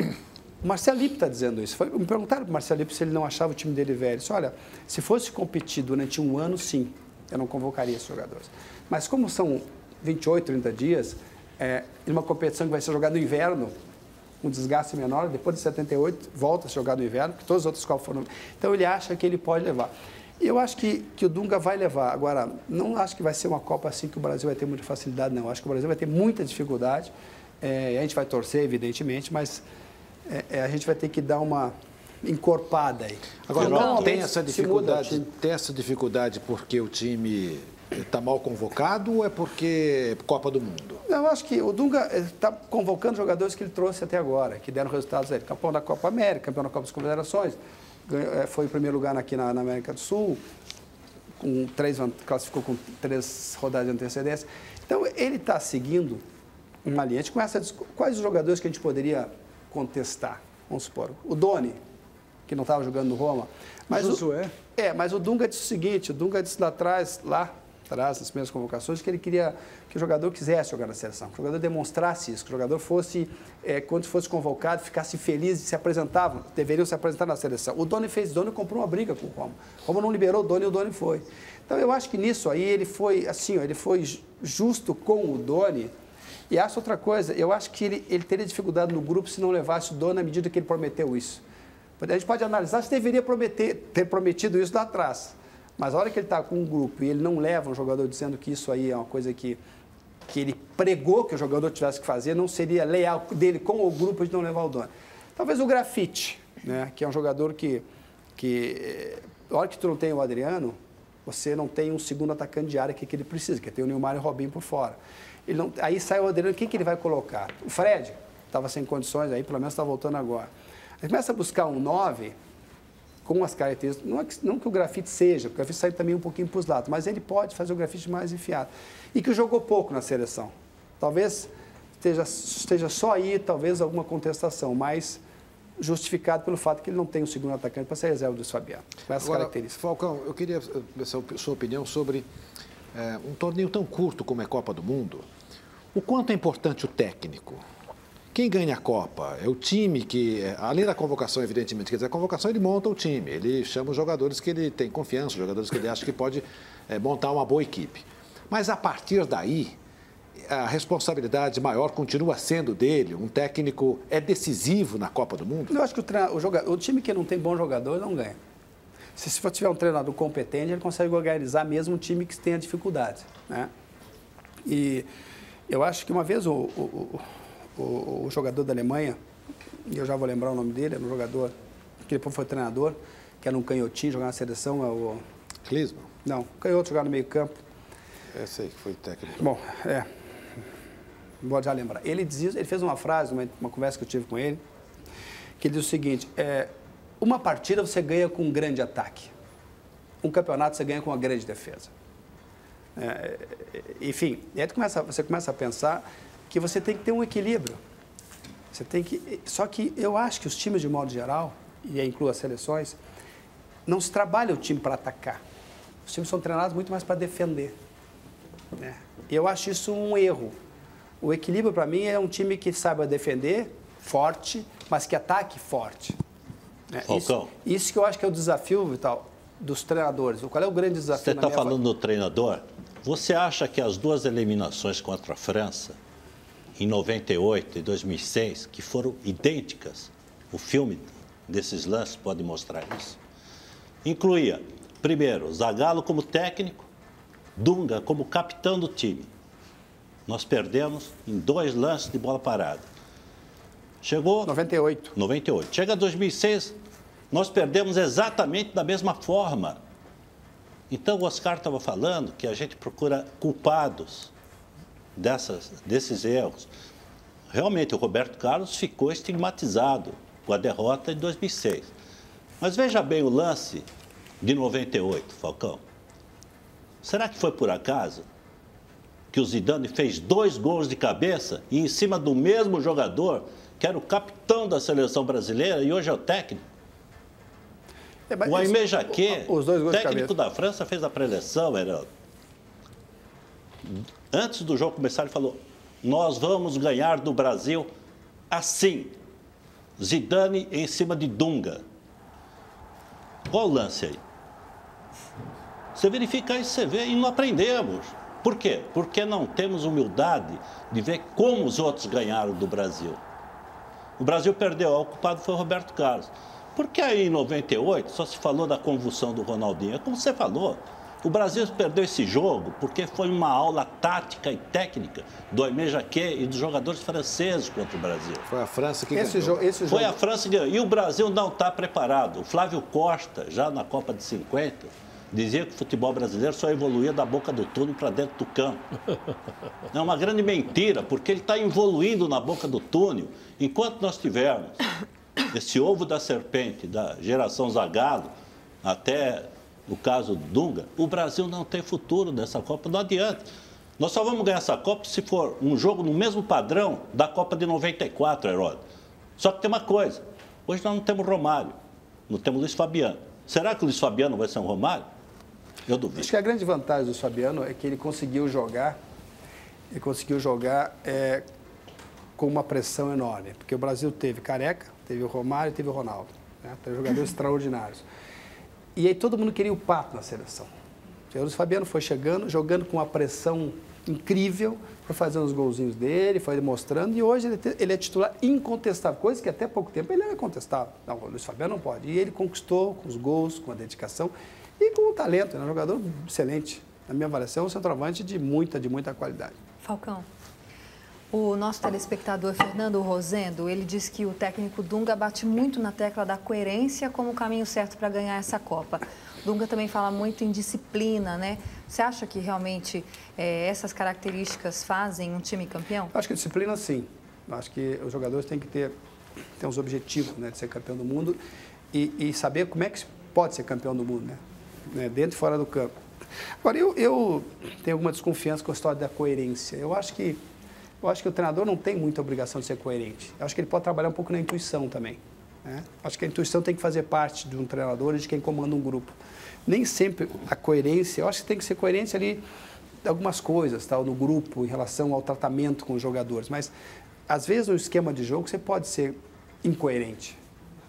O Marcelo Lippe está dizendo isso. Me perguntaram para o Marcelo Lippe se ele não achava o time dele velho. Ele disse, olha, se fosse competir durante um ano, sim, eu não convocaria esses jogadores. Mas como são 28, 30 dias... em uma competição que vai ser jogada no inverno, um desgaste menor, depois de 78, volta a se jogar no inverno, porque todas as outras Copas foram... Então, ele acha que ele pode levar. E eu acho que o Dunga vai levar. Agora, não acho que vai ser uma Copa assim que o Brasil vai ter muita facilidade, não. Acho que o Brasil vai ter muita dificuldade. A gente vai torcer, evidentemente, mas a gente vai ter que dar uma encorpada aí. Agora, não tem essa dificuldade porque o time... Está mal convocado ou é porque Copa do Mundo? Eu acho que o Dunga está convocando jogadores que ele trouxe até agora, que deram resultados aí. Campeão da Copa América, campeão da Copa das Confederações, foi em primeiro lugar aqui na América do Sul, classificou com 3 rodadas de antecedência. Então, ele está seguindo uma linha. A gente começa a quais os jogadores que a gente poderia contestar? Vamos supor, o Doni, que não estava jogando no Roma. Mas mas o Dunga disse o seguinte, o Dunga disse lá atrás, nas primeiras convocações, que ele queria que o jogador quisesse jogar na seleção, que o jogador demonstrasse isso, que o jogador fosse, quando fosse convocado, ficasse feliz e deveriam se apresentar na seleção. O Doni fez, o Doni comprou uma briga com o Roma. O Roma não liberou o Doni e o Doni foi. Então, eu acho que nisso aí ele foi, assim, ó, ele foi justo com o Doni. E acho outra coisa, eu acho que ele teria dificuldade no grupo se não levasse o Doni à medida que ele prometeu isso. A gente pode analisar se deveria ter prometido isso lá atrás. Mas a hora que ele está com um grupo e ele não leva um jogador dizendo que isso aí é uma coisa que que ele pregou que o jogador tivesse que fazer, não seria leal dele com o grupo de não levar o dono. Talvez o Grafite, né, que é um jogador que a hora que tu não tem o Adriano, você não tem um segundo atacante de área que ele precisa, que tem o Neymar e o Robinho por fora. Ele não, aí sai o Adriano, quem que ele vai colocar? O Fred, estava sem condições, aí pelo menos está voltando agora. Ele começa a buscar um 9 com as características, não que o Grafite seja, porque o Grafite sai também um pouquinho para os lados, mas ele pode fazer o Grafite mais enfiado. E que jogou pouco na seleção. Talvez esteja só aí, talvez alguma contestação, mas justificado pelo fato que ele não tem um segundo atacante para ser reserva do Luiz Fabiano, com essas características. Falcão, eu queria a sua opinião sobre um torneio tão curto como é a Copa do Mundo. O quanto é importante o técnico? Quem ganha a Copa é o time que, além da convocação, evidentemente, quer dizer, a convocação ele monta o time, ele chama os jogadores que ele tem confiança, os jogadores que ele acha que pode montar uma boa equipe. Mas a partir daí, a responsabilidade maior continua sendo dele, um técnico é decisivo na Copa do Mundo? Eu acho que o time que não tem bom jogador não ganha. Se você tiver um treinador competente, ele consegue organizar mesmo um time que tenha dificuldades, né? E eu acho que uma vez o jogador da Alemanha, e eu já vou lembrar o nome dele, era um jogador que depois foi treinador, que era um canhotinho, jogava na seleção, o Klinsmann? Não, canhoto, jogava no meio campo. Eu sei que foi técnico. Bom, vou já lembrar. Ele fez uma frase, uma conversa que eu tive com ele, que ele diz o seguinte, uma partida você ganha com um grande ataque, um campeonato você ganha com uma grande defesa. Enfim, e aí você começa a pensar que você tem que ter um equilíbrio. Você tem que... Só que eu acho que os times, de modo geral, e aí incluo as seleções, não se trabalha o time para atacar. Os times são treinados muito mais para defender. Né? Eu acho isso um erro. O equilíbrio, para mim, é um time que saiba defender forte, mas que ataque forte. Né? Isso que eu acho que é o desafio, Vital, dos treinadores. Qual é o grande desafio? Você está falando do treinador? Você acha que as duas eliminações contra a França, em 98 e 2006, que foram idênticas, o filme desses lances pode mostrar isso, incluía, primeiro, Zagallo como técnico, Dunga como capitão do time. Nós perdemos em 2 lances de bola parada. Chegou... 98. 98. Chega 2006, nós perdemos exatamente da mesma forma. Então, o Oscar estava falando que a gente procura culpados desses erros. Realmente, o Roberto Carlos ficou estigmatizado com a derrota de 2006. Mas veja bem o lance de 98, Falcão. Será que foi por acaso que o Zidane fez 2 gols de cabeça e em cima do mesmo jogador, que era o capitão da seleção brasileira e hoje é o técnico? O Aimé Jacquet, técnico da França, fez a preleção, era... Antes do jogo começar, ele falou, nós vamos ganhar do Brasil assim. Zidane em cima de Dunga. Qual o lance aí? Você verifica isso, você vê, e não aprendemos. Por quê? Porque não temos humildade de ver como os outros ganharam do Brasil. O Brasil perdeu, o culpado foi o Roberto Carlos. Porque aí em 98 só se falou da convulsão do Ronaldinho. É como você falou. O Brasil perdeu esse jogo porque foi uma aula tática e técnica do Aimé Jacquet e dos jogadores franceses contra o Brasil. Foi a França que ganhou. Foi a França que ganhou. E o Brasil não está preparado. O Flávio Costa, já na Copa de 50, dizia que o futebol brasileiro só evoluía da boca do túnel para dentro do campo. É uma grande mentira, porque ele está evoluindo na boca do túnel. Enquanto nós tivermos esse ovo da serpente da geração Zagallo até... No caso do Dunga, o Brasil não tem futuro nessa Copa, não adianta. Nós só vamos ganhar essa Copa se for um jogo no mesmo padrão da Copa de 94, Heródoto. Só que tem uma coisa, hoje nós não temos Romário, não temos Luiz Fabiano. Será que o Luiz Fabiano vai ser um Romário? Eu duvido. Acho que a grande vantagem do Luiz Fabiano é que ele conseguiu jogar com uma pressão enorme, porque o Brasil teve Careca, teve o Romário e teve o Ronaldo, né? Tem jogadores extraordinários. E aí todo mundo queria o Pato na seleção. O Luiz Fabiano foi chegando, jogando com uma pressão incrível, foi fazendo os golzinhos dele, foi mostrando, e hoje ele é titular incontestável, coisa que até pouco tempo ele era contestável. Não, o Luiz Fabiano não pode. E ele conquistou com os gols, com a dedicação e com o talento. Ele é um jogador excelente. Na minha avaliação, é um centroavante de muita qualidade. Falcão, o nosso telespectador Fernando Rosendo, ele diz que o técnico Dunga bate muito na tecla da coerência como o caminho certo para ganhar essa Copa. Dunga também fala muito em disciplina, né? Você acha que realmente essas características fazem um time campeão? Acho que disciplina, sim. Acho que os jogadores têm que ter uns objetivos, né, de ser campeão do mundo e saber como é que pode ser campeão do mundo, né? Dentro e fora do campo. Agora, eu tenho alguma desconfiança com a história da coerência. Eu acho que o treinador não tem muita obrigação de ser coerente. Eu acho que ele pode trabalhar um pouco na intuição também, né? Acho que a intuição tem que fazer parte de um treinador e de quem comanda um grupo. Nem sempre a coerência... Eu acho que tem que ser coerente ali em algumas coisas, tal, no grupo, em relação ao tratamento com os jogadores. Mas, às vezes, no esquema de jogo, você pode ser incoerente,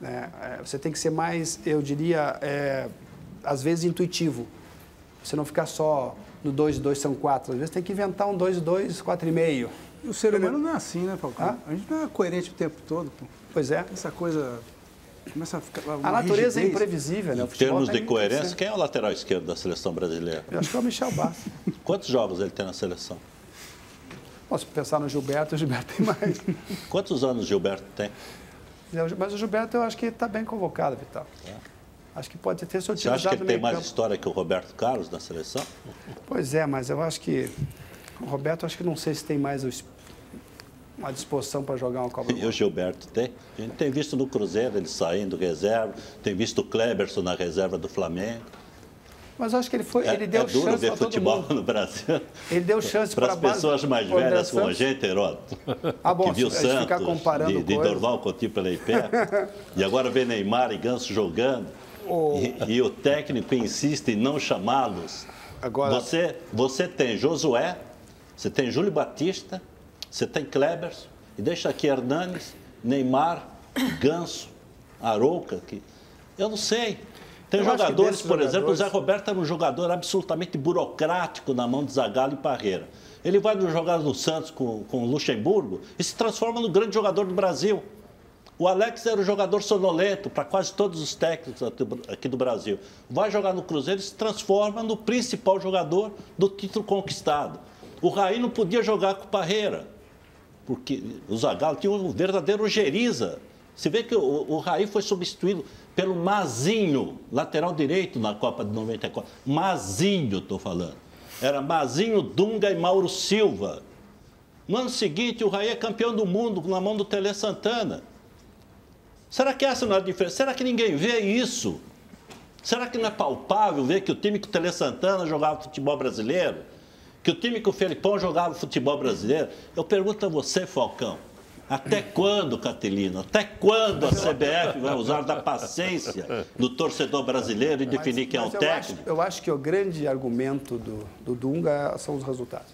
né? Você tem que ser mais, eu diria, às vezes, intuitivo. Você não ficar só no 2 e 2 são 4. Às vezes tem que inventar um 2 e 2, 4,5. O ser humano não é assim, né, Falcão? Ah? A gente não é coerente o tempo todo, pô. Pois é. Essa coisa começa a ficar... A natureza é imprevisível, né? Em termos de coerência, quem é o lateral esquerdo da seleção brasileira? Eu acho que é o Michel Bastos. Quantos jogos ele tem na seleção? Posso pensar no Gilberto, o Gilberto tem mais. Quantos anos o Gilberto tem? Mas o Gilberto eu acho que está bem convocado, Vital. É. Acho que pode ter seu time. Você acha que ele tem mais história que o Roberto Carlos na seleção? Pois é, mas eu acho que... O Roberto, acho que não sei se tem mais uma disposição para jogar uma Copa do Mundo. E o Gilberto tem? A gente tem visto no Cruzeiro ele saindo reserva, tem visto o Kleberson na reserva do Flamengo. Mas acho que ele foi... Ele deu chance para todo mundo. É duro ver futebol no Brasil. Ele deu chance para as pessoas mais velhas como a gente, Heródoto. Ah, bom, que viu Santos, ficar comparando de Dorval Coutinho pela IP. E agora vê Neymar e Ganso jogando. Oh. E o técnico insiste em não chamá-los. Agora... Você tem Josué, você tem Júlio Batista, você tem Klebers, e deixa aqui Hernanes, Neymar, Ganso, Arouca. Que... Eu não sei. Tem jogadores, por exemplo, o Zé Roberto era um jogador absolutamente burocrático na mão de Zagallo e Parreira. Ele vai jogar no Santos com o Luxemburgo e se transforma no grande jogador do Brasil. O Alex era um jogador sonolento para quase todos os técnicos aqui do Brasil. Vai jogar no Cruzeiro e se transforma no principal jogador do título conquistado. O Raí não podia jogar com o Parreira, porque o Zagallo tinha um verdadeiro geriza. Você vê que o Raí foi substituído pelo Mazinho, lateral direito na Copa de 94. Mazinho, estou falando. Era Mazinho, Dunga e Mauro Silva. No ano seguinte, o Raí é campeão do mundo na mão do Telê Santana. Será que essa não é a diferença? Será que ninguém vê isso? Será que não é palpável ver que o time que o Telê Santana jogava futebol brasileiro? Que o time que o Felipão jogava futebol brasileiro? Eu pergunto a você, Falcão, até quando, Catilina? Até quando a CBF vai usar da paciência do torcedor brasileiro e definir quem é o técnico? Eu acho que o grande argumento do Dunga são os resultados.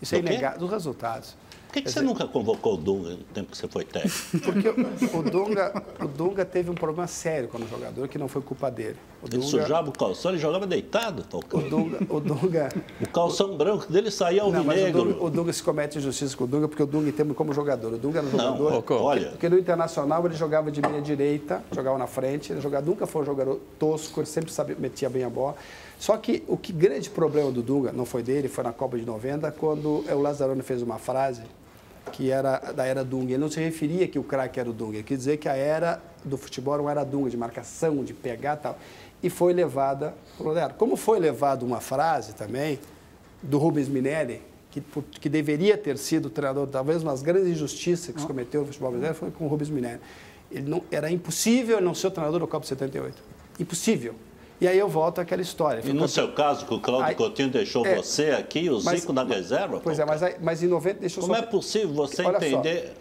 Isso é inegável, os resultados. Por que você nunca convocou o Dunga no tempo que você foi técnico? Porque o Dunga teve um problema sério como jogador, que não foi culpa dele. Ele sujava o calção, ele jogava deitado, Falcão. O calção branco dele saía alvinegro. O Dunga se comete injustiça com o Dunga, porque o Dunga tem como jogador. O Dunga era jogador... Não, olha... Porque no Internacional ele jogava de meia direita, jogava na frente, nunca foi um jogador tosco, ele sempre metia bem a bola. Só que o que grande problema do Dunga, não foi dele, foi na Copa de 90, quando o Lazzaroni fez uma frase que era da era Dunga. Ele não se referia que o craque era o Dunga, ele quis dizer que a era do futebol não era Dunga, de marcação, de pegar e tal. E foi levada pro lado. Como foi levada uma frase também do Rubens Minelli, que deveria ter sido treinador, talvez uma das grandes injustiças que se cometeu no futebol brasileiro, foi com o Rubens Minelli. Era impossível não ser o treinador da Copa de 78. Impossível. E aí eu volto àquela história. E no seu caso, que o Cláudio Coutinho deixou você aqui, o Zico na reserva? Pois é, mas em 90 deixou... Como é possível você entender...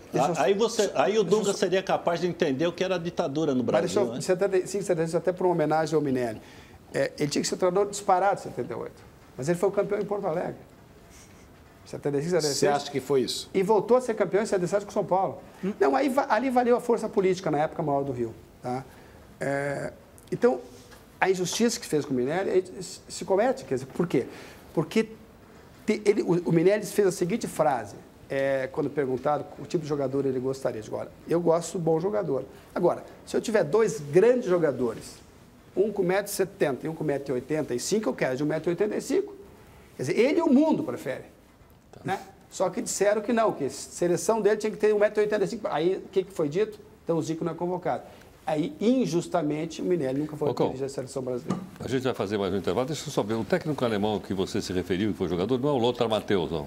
Aí o Dunga seria capaz de entender o que era a ditadura no Brasil, né? Mas deixou, em 75, até por uma homenagem ao Minelli. Ele tinha que ser treinador disparado em 78, mas ele foi o campeão em Porto Alegre. 75, 76. Você acha que foi isso? E voltou a ser campeão em 77 com São Paulo. Não, aí ali valeu a força política, na época maior do Rio. Tá? Então... A injustiça que fez com o Minelli se comete. Quer dizer, por quê? Porque o Minelli fez a seguinte frase, quando perguntado o tipo de jogador ele gostaria. Agora, eu gosto de bom jogador. Agora, se eu tiver dois grandes jogadores, um com 1,70 m e um com 1,85 m, eu quero de 1,85 m. Quer dizer, ele e o mundo prefere, né? Só que disseram que não, que a seleção dele tinha que ter 1,85 m. Aí, o que foi dito? Então, o Zico não é convocado. Aí, injustamente, o Minelli nunca foi dirigir a seleção brasileira. A gente vai fazer mais um intervalo. Deixa eu só ver. O técnico alemão que você se referiu, que foi jogador, não é o Lothar Matthäus, não?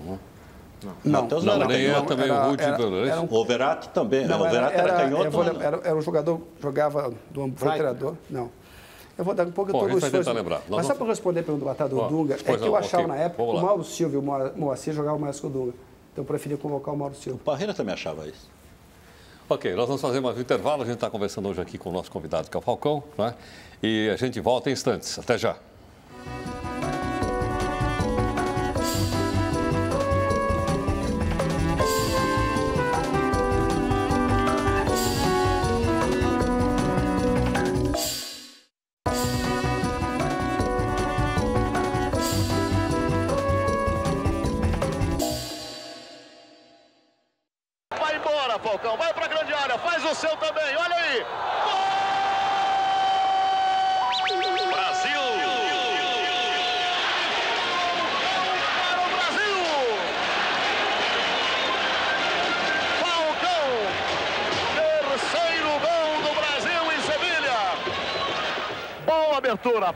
Não, Mateus não, nem é também o Rudy. O Overato também. Não, o Overato era canhoto. Era um jogador, jogava do treinador. Não. Eu vou dar um pouco... a gente vai tentar lembrar. Mas só para responder a pergunta do Batador Dunga, é que eu achava na época o Mauro Silva e o Moacir jogavam mais que o Dunga. Então eu preferi convocar o Mauro Silva. O Parreira também achava isso. Ok, nós vamos fazer mais um intervalo. A gente está conversando hoje aqui com o nosso convidado, que é o Falcão, né? E a gente volta em instantes. Até já.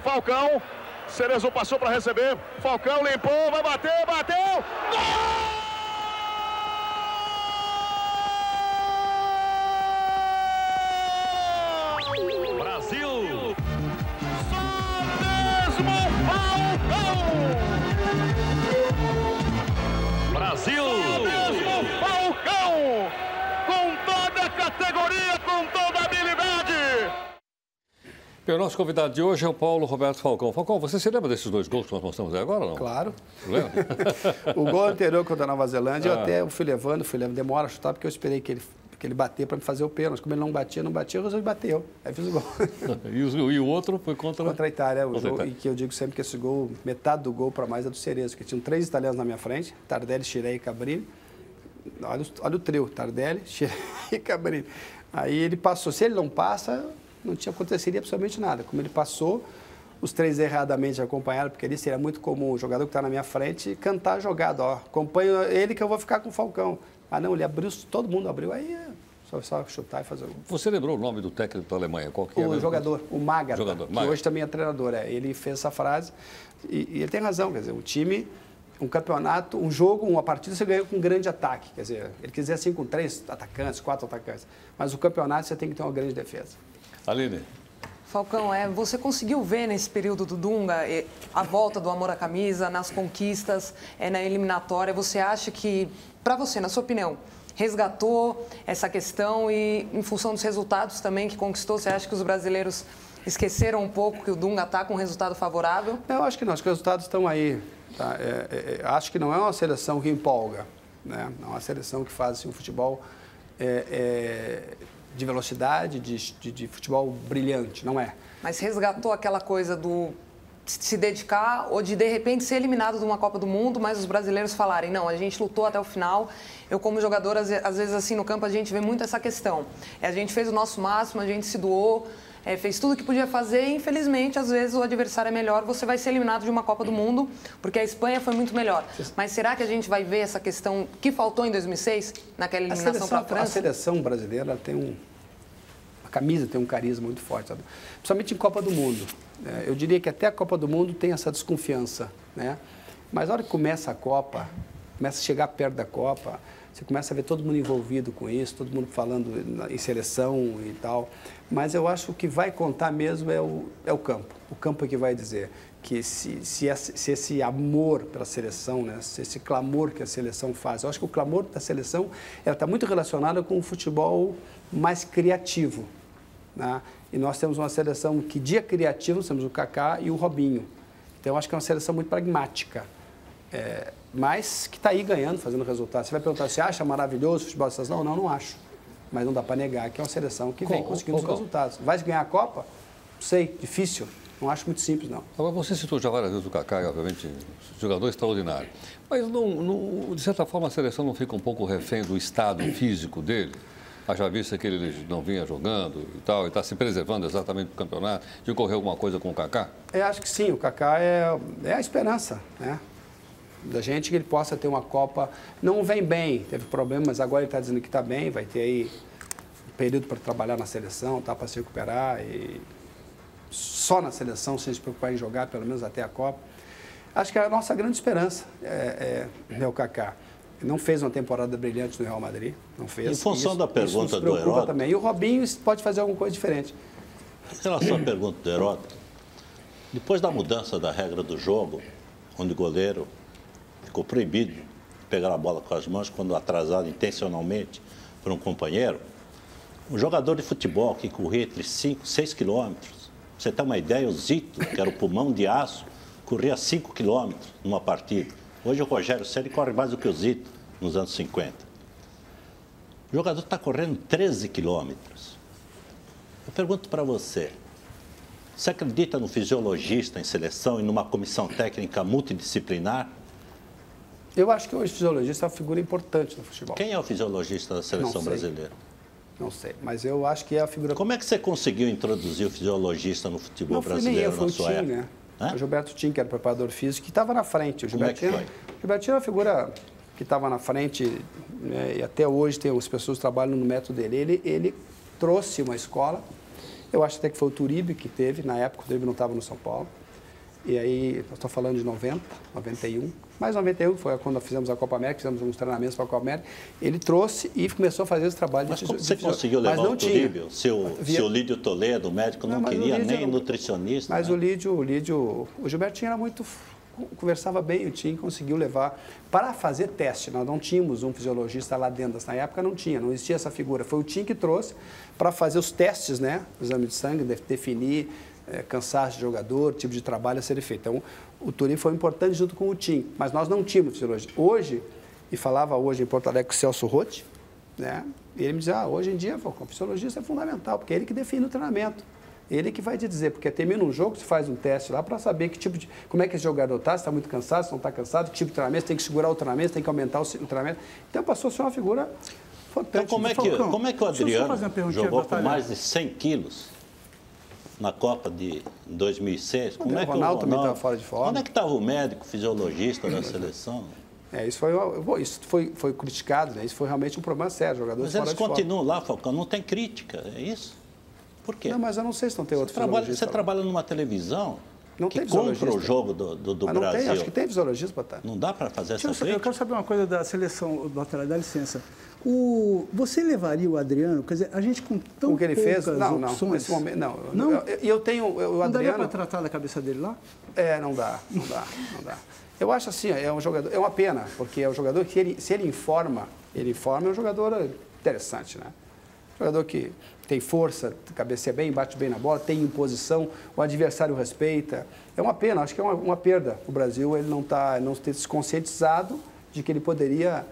Falcão, Cerezo passou para receber, Falcão limpou, vai bater, bateu, gol! Brasil! Só mesmo Falcão! Brasil! Só mesmo Falcão! Com toda a categoria, com toda a habilidade! E o nosso convidado de hoje é o Paulo Roberto Falcão. Falcão, você se lembra desses dois gols que nós mostramos agora ou não? Claro. Lembra? O gol anterior contra a Nova Zelândia, eu até fui levando, demora a chutar, porque eu esperei que ele bater para me fazer o pênalti. Como ele não batia, eu resolvi bater. Aí fiz o gol. E o outro foi contra... Contra a Itália. O jogo, e que eu digo sempre que esse gol, metade do gol para mais é do Cerezo, porque tinham três italianos na minha frente, Tardelli, Chiré e Cabrini. Olha o trio, Tardelli, Chiré e Cabrini. Aí ele passou. Se ele não passa... não aconteceria absolutamente nada. Como ele passou, os três erradamente acompanharam, porque ali seria muito comum o jogador que está na minha frente cantar a jogada. Ó, acompanho ele que eu vou ficar com o Falcão. Ah, não, ele abriu, todo mundo abriu, aí só chutar e fazer o gol. Você lembrou o nome do técnico da Alemanha? Qual que é? O jogador, o Magata, que hoje também é treinador. Ele fez essa frase e ele tem razão, quer dizer, um time... um campeonato, um jogo, uma partida, você ganha com um grande ataque. Quer dizer, ele quer dizer assim, com 3 atacantes, 4 atacantes. Mas o campeonato você tem que ter uma grande defesa. Aline. Falcão, você conseguiu ver nesse período do Dunga a volta do amor à camisa, nas conquistas, na eliminatória. Você acha que, para você, na sua opinião, resgatou essa questão e em função dos resultados também que conquistou, você acha que os brasileiros esqueceram um pouco que o Dunga está com um resultado favorável? Eu acho que não, acho que os resultados estão aí. Tá? Acho que não é uma seleção que empolga, né? Não é uma seleção que faz assim, um futebol de velocidade, de futebol brilhante, não é. Mas resgatou aquela coisa do se dedicar ou de repente, ser eliminado de uma Copa do Mundo, mas os brasileiros falarem, não, a gente lutou até o final. Eu, como jogador, às vezes assim no campo a gente vê muito essa questão. A gente fez o nosso máximo, a gente se doou. Fez tudo o que podia fazer e, infelizmente, às vezes o adversário é melhor, você vai ser eliminado de uma Copa do Mundo, porque a Espanha foi muito melhor. Mas será que a gente vai ver essa questão que faltou em 2006, naquela eliminação para a França? A seleção brasileira ela tem a camisa tem um carisma muito forte, sabe? Principalmente em Copa do Mundo. Eu diria que até a Copa do Mundo tem essa desconfiança, né? Mas na hora que começa a Copa, começa a chegar perto da Copa, você começa a ver todo mundo envolvido com isso, todo mundo falando em seleção e tal. Mas eu acho que o que vai contar mesmo é o campo. O campo é que vai dizer que se esse amor pela seleção, né, se esse clamor que a seleção faz. Eu acho que o clamor da seleção está muito relacionado com o futebol mais criativo, né? E nós temos uma seleção que dia criativo, nós temos o Kaká e o Robinho. Então eu acho que é uma seleção muito pragmática. Mas que está aí ganhando, fazendo resultado. Você vai perguntar, você acha maravilhoso o futebol de seleção? Não, não acho. Mas não dá para negar que é uma seleção que vem conseguindo os resultados. Vai ganhar a Copa? Não sei, difícil. Não acho muito simples, não. Agora, você citou já várias vezes o Kaká, obviamente, jogador extraordinário. Mas, de certa forma, a seleção não fica um pouco refém do estado físico dele? Já visto que ele não vinha jogando e tal, e está se preservando exatamente para o campeonato. De ocorrer alguma coisa com o Kaká? Acho que sim. O Kaká é a esperança, né? da gente, que ele possa ter uma Copa. Não vem bem, teve problemas, agora ele está dizendo que está bem, vai ter aí um período para trabalhar na seleção, tá, para se recuperar, e só na seleção, sem se preocupar em jogar, pelo menos até a Copa. Acho que a nossa grande esperança é o Kaká. Não fez uma temporada brilhante no Real Madrid, não fez. Em função da pergunta do Heródoto... também. E o Robinho pode fazer alguma coisa diferente. Em relação à pergunta do Heródoto, depois da mudança da regra do jogo, onde o goleiro ficou proibido de pegar a bola com as mãos quando atrasado intencionalmente por um companheiro, um jogador de futebol que corria entre 5 e 6 quilômetros, você tem uma ideia, o Zito, que era o pulmão de aço, corria 5 quilômetros numa partida. Hoje o Rogério Ceni corre mais do que o Zito nos anos 50. O jogador está correndo 13 quilômetros. Eu pergunto para você, você acredita no fisiologista em seleção e numa comissão técnica multidisciplinar? Eu acho que hoje o fisiologista é uma figura importante no futebol. Quem é o fisiologista da seleção brasileira? Não sei, mas eu acho que é a figura... Como é que você conseguiu introduzir o fisiologista no futebol brasileiro na sua época? Né? O Gilberto Tinha, que era preparador físico, que estava na frente. O Gilberto Tinha é uma figura que estava na frente, né, e até hoje tem, as pessoas trabalham no método dele. Ele trouxe uma escola, eu acho até que foi o Turibe que teve, na época o Turibe não estava no São Paulo. E aí, estou falando de 90, 91, mas 91 foi quando nós fizemos a Copa América, fizemos uns treinamentos para a Copa América. Ele trouxe e começou a fazer esse trabalho. Mas como você conseguiu levar o Turíbio? Seu Lídio Toledo, o médico, não queria nem nutricionista. Mas o Gilbertinho era muito... conversava bem, o Tim conseguiu levar para fazer teste. Nós não tínhamos um fisiologista lá dentro, na época não tinha, não existia essa figura. Foi o Tim que trouxe para fazer os testes, né? Exame de sangue, definir... cansaço de jogador, tipo de trabalho a ser feito. Então, o Turim foi importante junto com o Tim, mas nós não tínhamos fisiologista. Hoje, e falava hoje em Porto Alegre com o Celso Rotti, né? Ele me dizia, hoje em dia, o fisiologista é fundamental, porque é ele que define o treinamento. Ele que vai te dizer, porque termina um jogo, você faz um teste lá para saber que tipo de, como é que esse jogador está, se está muito cansado, se não está cansado, que tipo de treinamento, você tem que segurar o treinamento, você tem que aumentar o treinamento. Então, passou a ser uma figura importante. Então, como é que o Adriano jogou com mais de 100 quilos? Na Copa de 2006, como é que o Ronaldo também estava fora de forma? Onde é que estava o médico, fisiologista da seleção? Isso foi criticado, né? Isso foi realmente um problema sério, jogadores fora de forma. Mas eles continuam lá, Falcão, não tem crítica, é isso? Por quê? Não, mas eu não sei se não tem outro fisiologista. Você trabalha numa televisão que compra o jogo do Brasil. Não tem, acho que tem fisiologista, Batata. Não dá para fazer essa crítica? Eu quero saber uma coisa da seleção, Batata, dá licença. Você levaria o Adriano? Quer dizer, a gente com tão poucas opções... Não, nesse momento, não. Eu tenho o Adriano... Não daria para tratar da cabeça dele lá? Não dá. Eu acho assim, é um jogador... É uma pena, porque é um jogador que, se ele informa, é um jogador interessante, né? Jogador que tem força, cabeceia bem, bate bem na bola, tem imposição, o adversário respeita. É uma pena, acho que é uma perda. O Brasil, ele não ter se conscientizado de que ele poderia...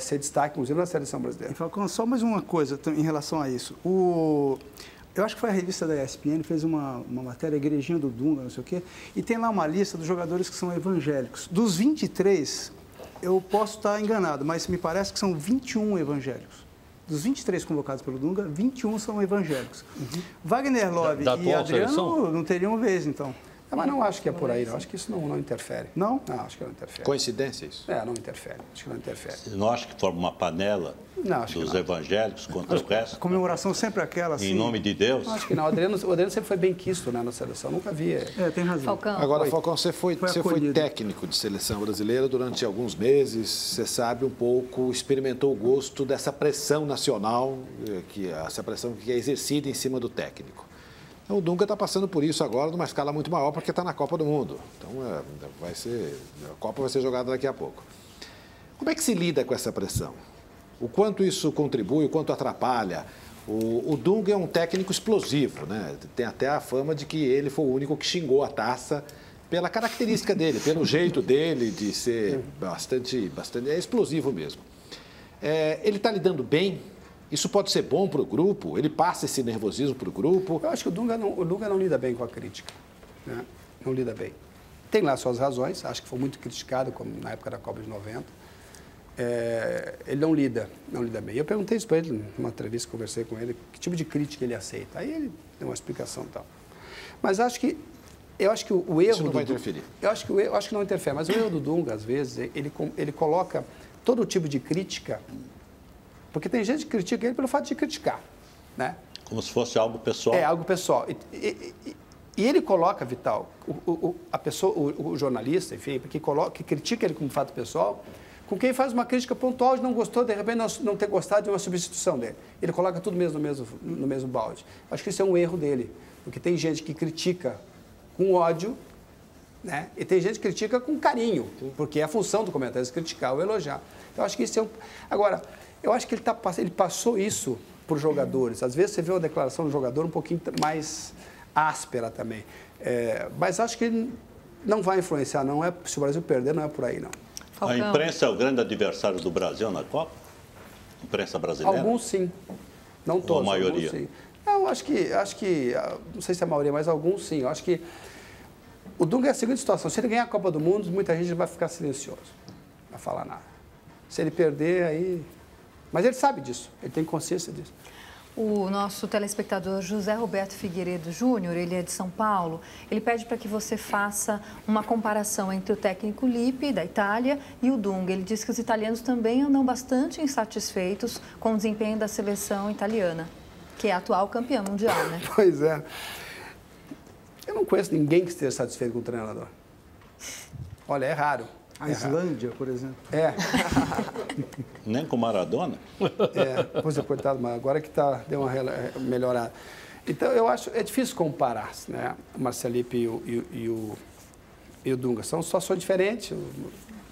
ser destaque, inclusive, na seleção brasileira. E, Falcão, só mais uma coisa em relação a isso. Eu acho que foi a revista da ESPN, fez uma matéria, Igrejinha do Dunga, não sei o quê, e tem lá uma lista dos jogadores que são evangélicos. Dos 23, eu posso estar enganado, mas me parece que são 21 evangélicos. Dos 23 convocados pelo Dunga, 21 são evangélicos. Uhum. Wagner Love e Adriano não teriam vez, então. Mas não acho que é por aí, não. Acho que isso não interfere. Não? Não, acho que não interfere. Coincidência isso? Não interfere. Acho que não interfere. Você não acha que forma uma panela dos evangélicos contra o resto? A comemoração sempre aquela, assim. Em nome de Deus? Acho que não. O Adriano sempre foi bem quisto, né, na seleção. Nunca vi. Tem razão. Falcão. Agora, Falcão, você foi técnico de seleção brasileira durante alguns meses. Você sabe um pouco, experimentou o gosto dessa pressão nacional, essa pressão que é exercida em cima do técnico. O Dunga está passando por isso agora numa escala muito maior, porque está na Copa do Mundo. Então, a Copa vai ser jogada daqui a pouco. Como é que se lida com essa pressão? O quanto isso contribui, o quanto atrapalha? O Dunga é um técnico explosivo, né? Tem até a fama de que ele foi o único que xingou a taça pela característica dele, pelo jeito dele de ser bastante explosivo mesmo. Ele está lidando bem? Isso pode ser bom para o grupo? Ele passa esse nervosismo para o grupo? Eu acho que o Dunga não lida bem com a crítica, né? Não lida bem. Tem lá suas razões, acho que foi muito criticado, como na época da Copa de 90. Ele não lida bem. Eu perguntei isso para ele, numa entrevista, conversei com ele, que tipo de crítica ele aceita. Aí ele deu uma explicação e tal. Mas acho que Eu acho que o erro... Isso não vai interferir. Eu acho que não interfere, mas o erro do Dunga, às vezes, ele coloca todo tipo de crítica, porque tem gente que critica ele pelo fato de criticar, né? Como se fosse algo pessoal. É, algo pessoal. E ele coloca, Vital, o jornalista, enfim, que critica ele como fato pessoal, com quem faz uma crítica pontual de não gostou, de repente não ter gostado de uma substituição dele. Ele coloca tudo mesmo no mesmo balde. Acho que isso é um erro dele, porque tem gente que critica com ódio, né? E tem gente que critica com carinho, porque é a função do comentarista criticar ou elogiar. Então, acho que isso é um... Agora, eu acho que ele passou isso para os jogadores. Às vezes, você vê uma declaração do jogador um pouquinho mais áspera também. É, mas acho que não vai influenciar, não é, se o Brasil perder, não é por aí, não. A imprensa é o grande adversário do Brasil na Copa? A imprensa brasileira? Alguns, sim. Não todos. Ou a maioria? Alguns, sim. Não, acho que, não sei se é a maioria, mas alguns, sim. Eu acho que o Dunga é a seguinte situação. Se ele ganhar a Copa do Mundo, muita gente vai ficar silencioso, não vai falar nada. Se ele perder, aí... Mas ele sabe disso, ele tem consciência disso. O nosso telespectador José Roberto Figueiredo Júnior, ele é de São Paulo, ele pede para que você faça uma comparação entre o técnico Lippi, da Itália, e o Dunga. Ele diz que os italianos também andam bastante insatisfeitos com o desempenho da seleção italiana, que é a atual campeã mundial, né? Pois é. Eu não conheço ninguém que esteja satisfeito com o treinador. Olha, é raro. A Islândia, por exemplo. É. Nem com Maradona? É, pois é, coitado, mas agora que deu uma melhorada. Então, eu acho, é difícil comparar, né, o Marcelo Lippi e o Dunga. São situações diferentes.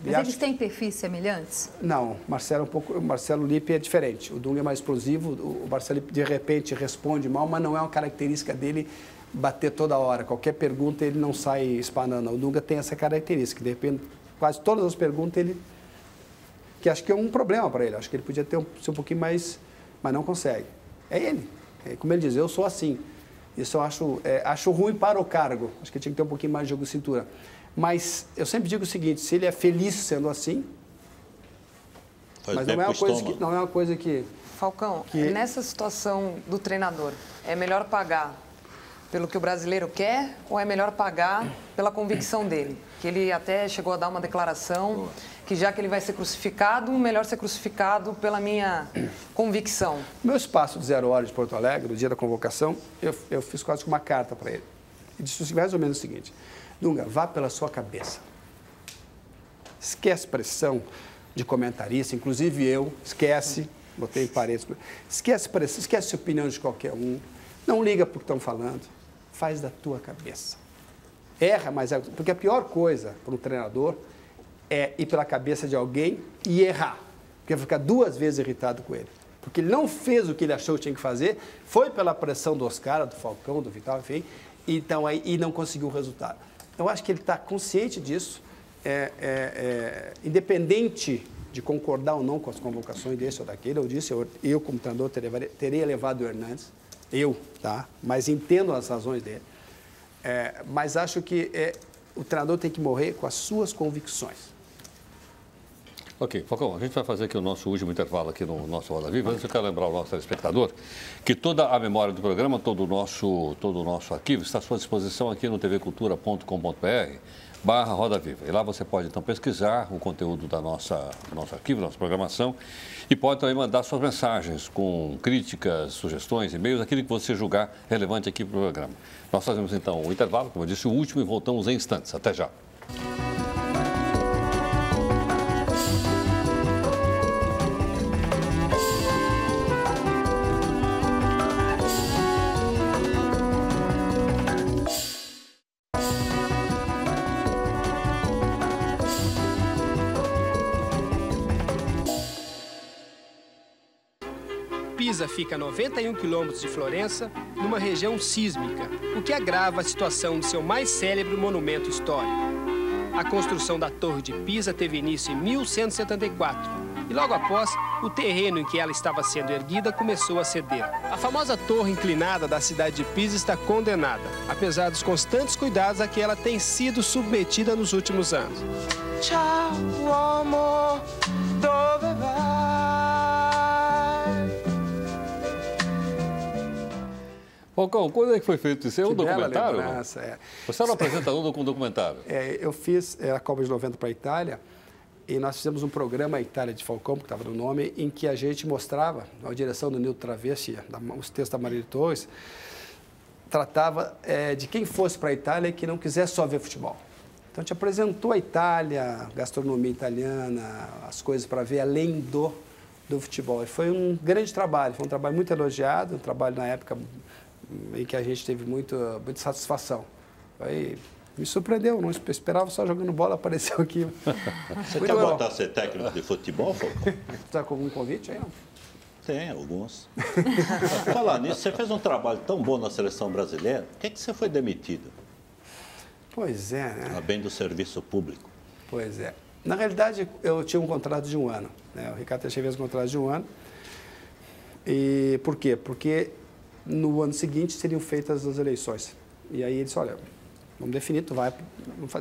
Mas eles têm perfis semelhantes? Não, o Marcelo Lippi é diferente. O Dunga é mais explosivo, o Marcelo Lippi, de repente, responde mal, mas não é uma característica dele... bater toda hora, qualquer pergunta ele não sai espanando. O Dunga tem essa característica, de repente, quase todas as perguntas ele... Que acho que é um problema para ele, acho que ele podia ser um pouquinho mais... Mas não consegue. É ele. É, como ele diz, eu sou assim. Isso eu acho ruim para o cargo. Acho que ele tinha que ter um pouquinho mais de jogo de cintura. Mas eu sempre digo o seguinte, se ele é feliz sendo assim... Mas não é uma coisa que... Não é uma coisa que... Falcão, nessa situação do treinador, é melhor pagar pelo que o brasileiro quer, ou é melhor pagar pela convicção dele? Que ele até chegou a dar uma declaração que, já que ele vai ser crucificado, melhor ser crucificado pela minha convicção. No meu espaço de 0 hora de Porto Alegre, no dia da convocação, eu fiz quase que uma carta para ele. Ele disse mais ou menos o seguinte: Dunga, vá pela sua cabeça. Esquece pressão de comentarista, inclusive eu, esquece, botei em parênteses, esquece pressão, esquece a opinião de qualquer um, não liga para o que estão falando. Faz da tua cabeça. Erra, mas... Porque a pior coisa para um treinador é ir pela cabeça de alguém e errar. Porque vai ficar 2 vezes irritado com ele. Porque ele não fez o que ele achou que tinha que fazer, foi pela pressão dos caras, do Falcão, do Vital, enfim, então, e não conseguiu o resultado. Então, acho que ele está consciente disso, independente de concordar ou não com as convocações desse ou daquele. Eu disse, eu como treinador, teria levado o Hernanes. Eu, tá? Mas entendo as razões dele. É, mas acho que o treinador tem que morrer com as suas convicções. Ok, Falcão, a gente vai fazer aqui o nosso último intervalo aqui no nosso Roda Viva. Antes eu quero lembrar o nosso telespectador que toda a memória do programa, todo o nosso arquivo está à sua disposição aqui no tvcultura.com.br/Roda Viva. E lá você pode, então, pesquisar o conteúdo da nosso arquivo, da nossa programação, e pode também mandar suas mensagens com críticas, sugestões, e-mails, aquilo que você julgar relevante aqui para o programa. Nós fazemos, então, o intervalo, como eu disse, o último, e voltamos em instantes. Até já. Pisa fica a 91 quilômetros de Florença, numa região sísmica, o que agrava a situação de seu mais célebre monumento histórico. A construção da Torre de Pisa teve início em 1174 e, logo após, o terreno em que ela estava sendo erguida começou a ceder. A famosa torre inclinada da cidade de Pisa está condenada, apesar dos constantes cuidados a que ela tem sido submetida nos últimos anos. Tchau, amor, dove vai? Falcão, quando é que foi feito isso? É um documentário? Lembrança, é. Você era um apresentador do documentário? É, eu fiz a Copa de 90 para a Itália e nós fizemos um programa Itália de Falcão, que estava no nome, em que a gente mostrava, a direção do Nildo Travesti, os textos da Marília Torres, tratava de quem fosse para a Itália e que não quisesse só ver futebol. Então, a gente apresentou a Itália, gastronomia italiana, as coisas para ver além do futebol. E foi um grande trabalho, foi um trabalho muito elogiado, um trabalho na época em que a gente teve muita satisfação. Aí, me surpreendeu, não esperava, só jogando bola, apareceu aqui. Você quer voltar a ser técnico de futebol, Falcão? Está com algum convite aí, não? Tem, alguns. Falar nisso, você fez um trabalho tão bom na seleção brasileira, por que é que você foi demitido? Pois é, né? A bem do serviço público. Pois é. Na realidade, eu tinha um contrato de um ano, né? O Ricardo Teixeira fez um contrato de um ano. E por quê? Porque no ano seguinte seriam feitas as eleições. E aí ele disse, olha, vamos definir, tu vai...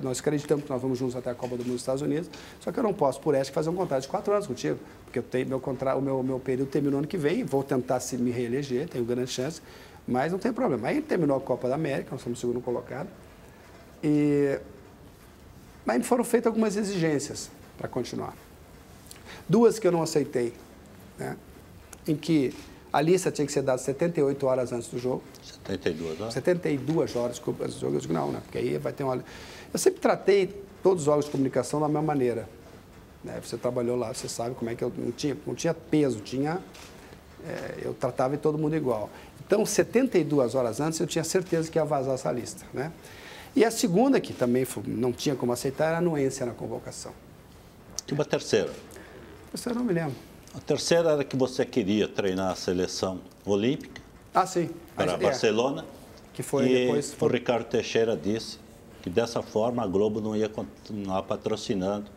Nós acreditamos que nós vamos juntos até a Copa do Mundo dos Estados Unidos, só que eu não posso, por ética, fazer um contrato de 4 anos contigo, porque eu tenho meu período termina no ano que vem, vou tentar se me reeleger, tenho grande chance, mas não tem problema. Aí ele terminou a Copa da América, nós somos o segundo colocado. Mas foram feitas algumas exigências para continuar. 2 que eu não aceitei, né? Em que a lista tinha que ser dada 78 horas antes do jogo. 72 horas? 72 horas, desculpa, antes do jogo. Eu digo, não, né? Porque aí vai ter uma... Eu sempre tratei todos os órgãos de comunicação da minha maneira, né? Você trabalhou lá, você sabe como é que eu... Não tinha peso, tinha... eu tratava todo mundo igual. Então, 72 horas antes, eu tinha certeza que ia vazar essa lista, né? E a segunda, que também não tinha como aceitar, era a anuência na convocação. E uma terceira? A terceira não me lembro. A terceira era que você queria treinar a seleção olímpica. Ah, sim. Para Barcelona. Que foi e depois... o Ricardo Teixeira disse que dessa forma a Globo não ia continuar patrocinando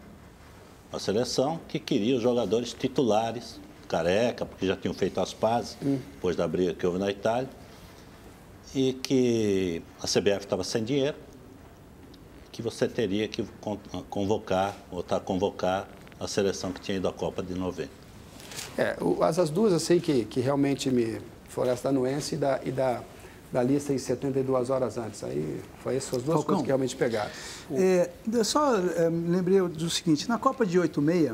a seleção, que queria os jogadores titulares, Careca, porque já tinham feito as pazes, depois da briga que houve na Itália. E que a CBF estava sem dinheiro, que você teria que convocar, voltar a convocar a seleção que tinha ido à Copa de 90. As duas, assim, que realmente me foram essa anuência e da lista em 72 horas antes. Aí foi essas duas coisas que realmente pegaram. Lembrei do seguinte, na Copa de 86...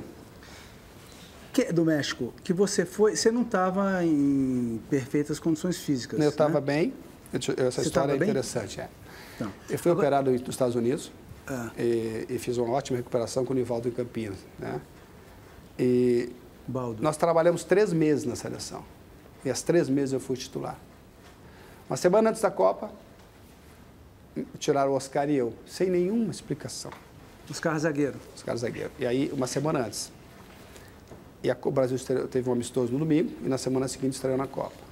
do México, que você não estava em perfeitas condições físicas. Eu estava, né? Bem, essa história é interessante. Então, eu fui operado nos Estados Unidos e fiz uma ótima recuperação com o Nivaldo em Campinas, né? E Baldo. Nós trabalhamos 3 meses na seleção e às 3 meses eu fui titular. Uma semana antes da Copa, tiraram o Oscar e eu, sem nenhuma explicação. Oscar zagueiro. Oscar zagueiro. E aí, uma semana antes. E o Brasil teve um amistoso no domingo e na semana seguinte estreou na Copa.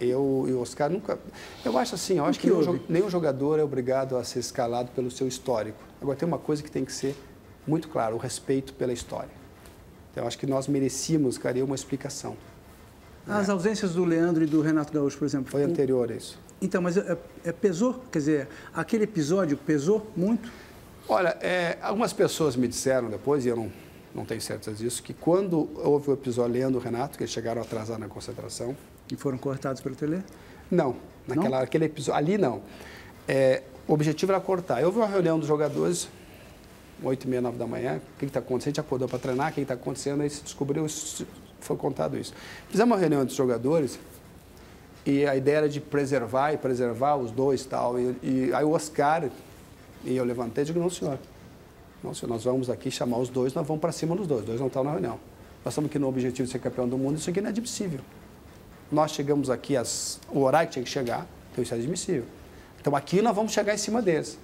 Eu e o Oscar nunca... Eu acho assim, eu acho que nenhum jogador é obrigado a ser escalado pelo seu histórico. Agora, tem uma coisa que tem que ser muito clara, o respeito pela história. Então, eu acho que nós merecíamos, cara, uma explicação. As ausências do Leandro e do Renato Gaúcho, por exemplo... Foi anterior a isso. Então, mas pesou? Quer dizer, aquele episódio pesou muito? Olha, algumas pessoas me disseram depois, e eu não tenho certeza disso, que quando houve o episódio Leandro e Renato, que eles chegaram atrasados na concentração... E foram cortados pelo Telê? Não, naquele episódio, ali não. O objetivo era cortar. Houve uma reunião dos jogadores, 8h30, 9 da manhã, o que está acontecendo? A gente acordou para treinar, o que está acontecendo? Aí se descobriu, foi contado isso. Fizemos uma reunião dos jogadores e a ideia era de preservar os dois tal, e aí o Oscar, e eu levantei e disse, não, senhor. Não, se nós vamos aqui chamar os dois, nós vamos para cima dos dois. Os dois não estão na reunião. Nós estamos aqui no objetivo de ser campeão do mundo, isso aqui não é admissível. Nós chegamos aqui, o horário que tinha que chegar, então isso é admissível. Então aqui nós vamos chegar em cima deles.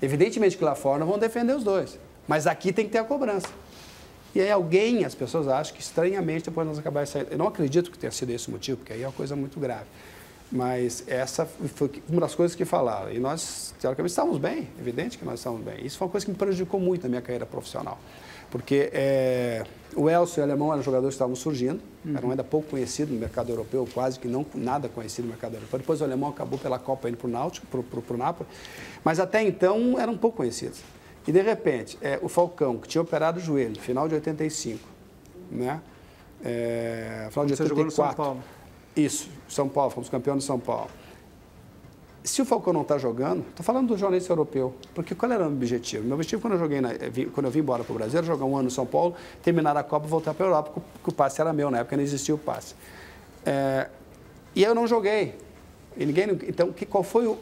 Evidentemente que lá fora nós vamos defender os dois, mas aqui tem que ter a cobrança. E aí as pessoas acham que estranhamente depois nós acabamos saindo. Eu não acredito que tenha sido esse o motivo, porque aí é uma coisa muito grave. Mas essa foi uma das coisas que falaram. E nós, teoricamente, estávamos bem. Evidente que nós estávamos bem. Isso foi uma coisa que me prejudicou muito na minha carreira profissional. Porque o Elcio e o Alemão eram jogadores que estavam surgindo. Eram ainda pouco conhecidos no mercado europeu, quase que não nada conhecido no mercado europeu. Depois o Alemão acabou pela Copa indo para o Náutico, para o Napoli. Mas até então eram pouco conhecidos. E, de repente, o Falcão, que tinha operado o joelho, final de 85, né? Final de 84. Você jogou no São Paulo. Isso, São Paulo, fomos campeões de São Paulo. Se o Falcão não está jogando, estou falando do jornalista europeu, porque qual era o meu objetivo? Meu objetivo, quando eu vim embora para o Brasil, era jogar um ano no São Paulo, terminar a Copa e voltar para a Europa, porque o passe era meu, na época não existia o passe. E eu não joguei. E ninguém, então, qual foi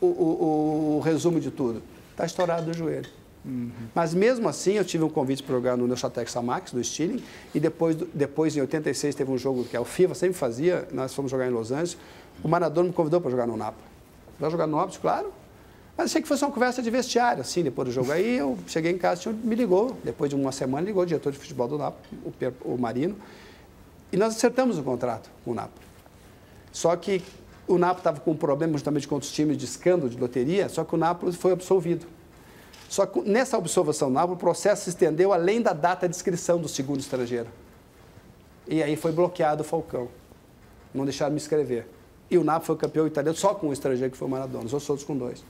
o resumo de tudo? Está estourado do joelho. Uhum. Mas, mesmo assim, eu tive um convite para jogar no Neuchâtel Xamax, do Stilling, e depois, em 86, teve um jogo que é o FIFA sempre fazia, nós fomos jogar em Los Angeles, o Maradona me convidou para jogar no Napoli. Para jogar no Napoli, claro, mas achei que fosse uma conversa de vestiário, assim, depois do jogo. Aí eu cheguei em casa, me ligou, depois de uma semana, ligou o diretor de futebol do Napoli, o Marino, e nós acertamos o contrato com o Napoli. Só que o Napoli estava com um problema justamente contra os times de escândalo, de loteria, só que o Napoli foi absolvido. Só que nessa absolvição do Napoli, o processo se estendeu além da data de inscrição do segundo estrangeiro. E aí foi bloqueado o Falcão. Não deixaram me inscrever. E o Napoli foi campeão italiano só com um estrangeiro, que foi o Maradona. Os outros com dois.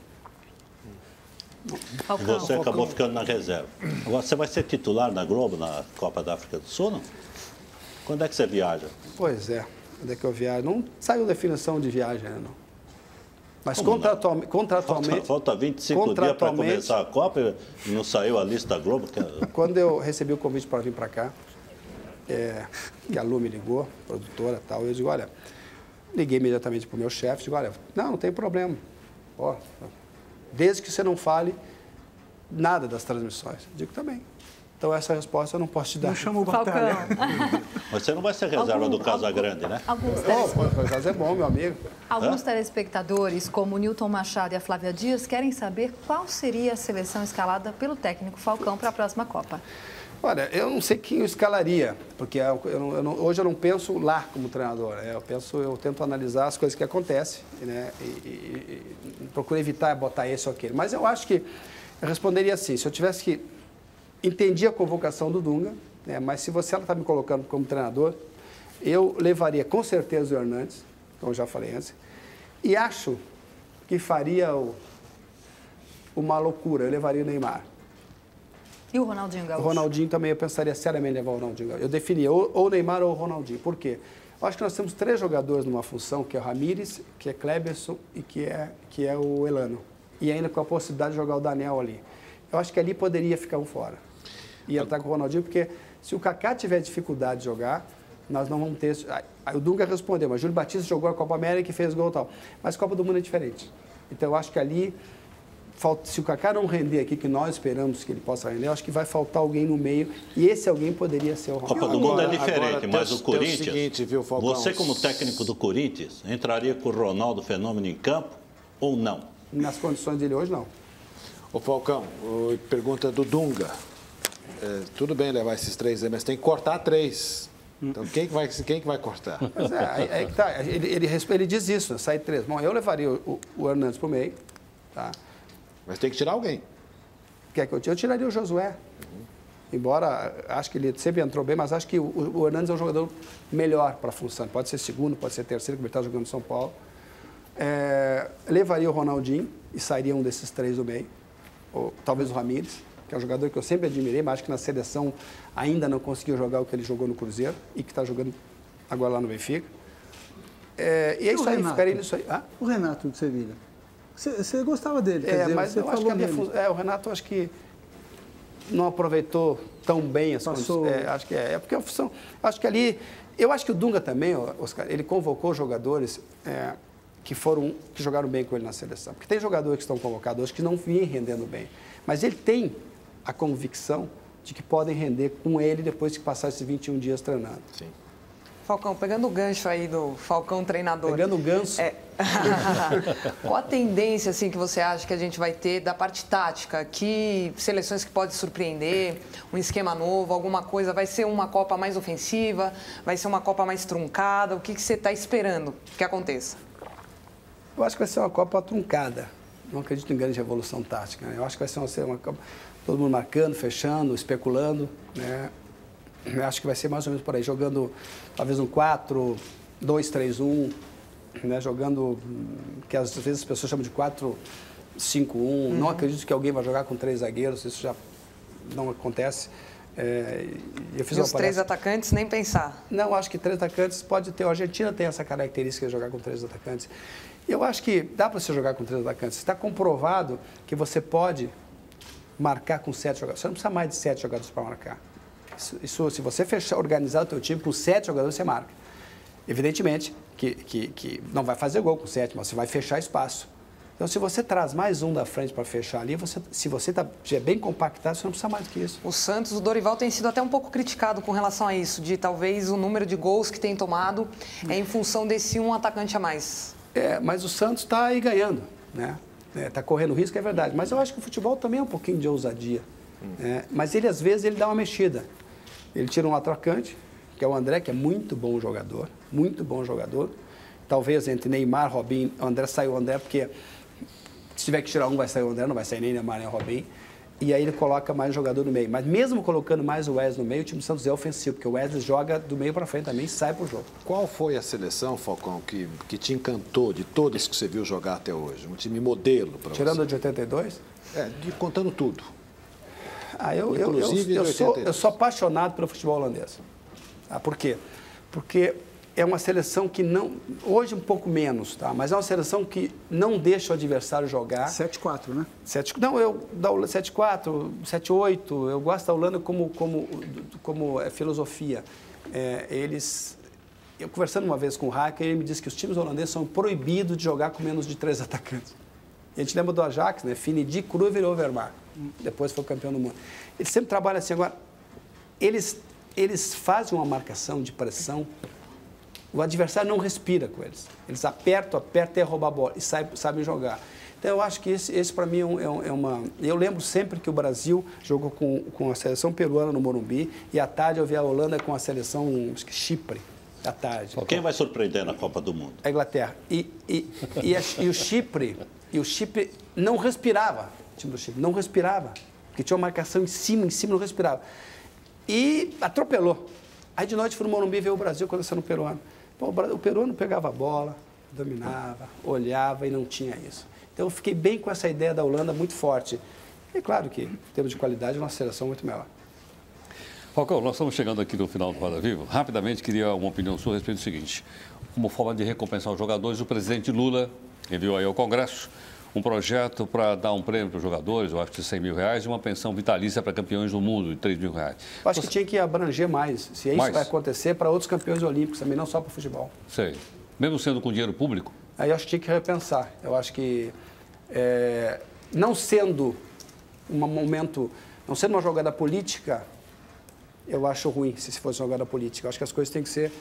Falcão. Você acabou ficando na reserva. Agora, você vai ser titular na Globo, na Copa da África do Sul, não? Quando é que você viaja? Pois é. Quando é que eu viajo? Não saiu definição de viagem, né, não. Mas contratualmente... Falta 25 dias para começar a Copa e não saiu a lista da Globo? Quando eu recebi o convite para vir para cá, que a Lu me ligou, produtora e tal, eu digo, olha... Liguei imediatamente para o meu chefe, digo, olha, não tem problema. Ó, desde que você não fale nada das transmissões. Digo, também. Então, essa resposta eu não posso te dar. Não chamo o batalha. Mas você não vai ser reserva do Casagrande, né? Mas é bom, meu amigo. Alguns telespectadores, como o Newton Machado e a Flávia Dias, querem saber qual seria a seleção escalada pelo técnico Falcão para a próxima Copa. Olha, eu não sei quem eu escalaria, porque hoje eu não penso lá como treinador. Eu tento analisar as coisas que acontecem, né? E procuro evitar botar esse ou aquele. Mas eu acho que eu responderia assim, se eu tivesse que... Entendi a convocação do Dunga, né? Mas se você está me colocando como treinador, eu levaria com certeza o Hernanes, como eu já falei antes, e acho que faria uma loucura, eu levaria o Neymar. E o Ronaldinho Gaúcho? O Ronaldinho também, eu pensaria seriamente em levar o Ronaldinho Gaúcho. Eu definia ou o Neymar ou o Ronaldinho. Por quê? Eu acho que nós temos três jogadores numa função, que é o Ramires, que é Kleberson e que é o Elano. E ainda com a possibilidade de jogar o Daniel ali. Eu acho que ali poderia ficar um fora. E entrar com o Ronaldinho, porque se o Kaká tiver dificuldade de jogar, nós não vamos ter... Aí o Dunga respondeu, mas Júlio Batista jogou a Copa América e fez gol e tal. Mas Copa do Mundo é diferente. Então, eu acho que ali, se o Kaká não render aqui, que nós esperamos que ele possa render, eu acho que vai faltar alguém no meio, e esse alguém poderia ser o Ronaldo. Copa do Mundo é diferente, agora, mas o Corinthians... Seguinte, viu, Falcão? Você, como técnico do Corinthians, entraria com o Ronaldo Fenômeno em campo ou não? Nas condições dele hoje, não. Ô, Falcão, pergunta do Dunga. Tudo bem levar esses três aí, mas tem que cortar três. Então, quem que vai cortar? Mas aí que tá. Ele diz isso, né? Sai três. Bom, eu levaria o Hernanes pro meio, tá? Mas tem que tirar alguém. Quer que eu tire? Eu tiraria o Josué. Embora, acho que ele sempre entrou bem, mas acho que o Hernanes é um jogador melhor para a função. Pode ser segundo, pode ser terceiro, como ele está jogando em São Paulo. Levaria o Ronaldinho e sairia um desses três do meio. Ou talvez o Ramires, que é um jogador que eu sempre admirei, mas acho que na seleção ainda não conseguiu jogar o que ele jogou no Cruzeiro e que está jogando agora lá no Benfica. E é isso aí, ficaria nisso aí. Ah? O Renato de Sevilha. Você gostava dele, quer dizer, mas você falou dele. O Renato acho que não aproveitou tão bem as coisas. Acho que porque a função... Acho que ali... Eu acho que o Dunga também, Oscar, ele convocou jogadores... que jogaram bem com ele na seleção. Porque tem jogadores que estão convocados hoje que não vêm rendendo bem. Mas ele tem a convicção de que podem render com ele depois que passar esses 21 dias treinando. Sim. Falcão, pegando o gancho aí do Falcão treinador. Pegando o gancho. Qual a tendência assim, que você acha que a gente vai ter da parte tática? Que seleções que podem surpreender? Um esquema novo, alguma coisa? Vai ser uma Copa mais ofensiva? Vai ser uma Copa mais truncada? O que você está esperando que aconteça? Eu acho que vai ser uma Copa truncada. Não acredito em grande revolução tática, né? Eu acho que vai ser uma Copa... Todo mundo marcando, fechando, especulando, né? Eu acho que vai ser mais ou menos por aí. Jogando, talvez, um 4, 2, 3, 1, né? Jogando... Que às vezes as pessoas chamam de 4, 5, 1. Não acredito que alguém vai jogar com três zagueiros. Isso já não acontece. Eu fiz e os três atacantes, nem pensar. Não, acho que três atacantes pode ter. A Argentina tem essa característica de jogar com três atacantes. Eu acho que dá para você jogar com três atacantes. Está comprovado que você pode marcar com sete jogadores. Você não precisa mais de sete jogadores para marcar. Isso, se você fechar, organizar o teu time com sete jogadores, você marca. Evidentemente que não vai fazer gol com sete, mas você vai fechar espaço. Então, se você traz mais um da frente para fechar ali, se você é bem compactado, você não precisa mais do que isso. O Santos, o Dorival tem sido até um pouco criticado com relação a isso, de talvez o número de gols que tem tomado é em função desse um atacante a mais. É, mas o Santos está aí ganhando, né? Está correndo risco, é verdade. Mas eu acho que o futebol também é um pouquinho de ousadia. Né? Mas ele, às vezes, ele dá uma mexida. Ele tira um atacante, que é o André, que é muito bom jogador, muito bom jogador. Talvez entre Neymar, Robinho, André, saiu o André porque... Se tiver que tirar um, vai sair o André, não vai sair nem Neymar nem o Robinho. E aí ele coloca mais um jogador no meio. Mas mesmo colocando mais o Wesley no meio, o time do Santos é ofensivo, porque o Wesley joga do meio para frente também e sai pro jogo. Qual foi a seleção, Falcão, que te encantou de todas que você viu jogar até hoje? Um time modelo para você? Tirando a de 82? É, contando tudo. Ah, eu sou apaixonado pelo futebol holandês. Ah, por quê? Porque... é uma seleção que não... Hoje um pouco menos, tá? Mas é uma seleção que não deixa o adversário jogar. 7-4, né? 7-4, 7-8. Eu gosto da Holanda como filosofia. É, eles... Eu conversando uma vez com o Hacker, ele me disse que os times holandeses são proibidos de jogar com menos de 3 atacantes. A gente lembra do Ajax, né? Finidi, Cruyff e Overmars. Depois foi campeão do mundo. Eles sempre trabalham assim. Agora, eles fazem uma marcação de pressão... O adversário não respira com eles. Eles apertam, e roubam a bola. E sabem jogar. Então, eu acho que esse para mim, é uma... Eu lembro sempre que o Brasil jogou com a seleção peruana no Morumbi e, à tarde, eu vi a Holanda com a seleção Chipre, à tarde. Quem vai surpreender na Copa do Mundo? A Inglaterra. E o Chipre não respirava. O time do Chipre não respirava. Porque tinha uma marcação em cima, não respirava. E atropelou. Aí, de noite, foi no Morumbi ver o Brasil com a seleção peruana. Bom, o peruano pegava a bola, dominava, olhava e não tinha isso. Então, eu fiquei bem com essa ideia da Holanda muito forte. E, claro que, em termos de qualidade, nossa seleção é muito melhor. Falcão, nós estamos chegando aqui no final do Roda Viva. Rapidamente, queria uma opinião sua a respeito do seguinte. Como forma de recompensar os jogadores, o presidente Lula enviou aí ao Congresso um projeto para dar um prêmio para os jogadores, eu acho que de R$100 mil, e uma pensão vitalícia para campeões do mundo, de R$3 mil. Acho que tinha que abranger mais, se isso vai acontecer, para outros campeões olímpicos também, não só para o futebol. Sei. Mesmo sendo com dinheiro público? Aí eu acho que tinha que repensar. Eu acho que, não sendo não sendo uma jogada política, eu acho ruim se fosse uma jogada política. Eu acho que as coisas têm que ser...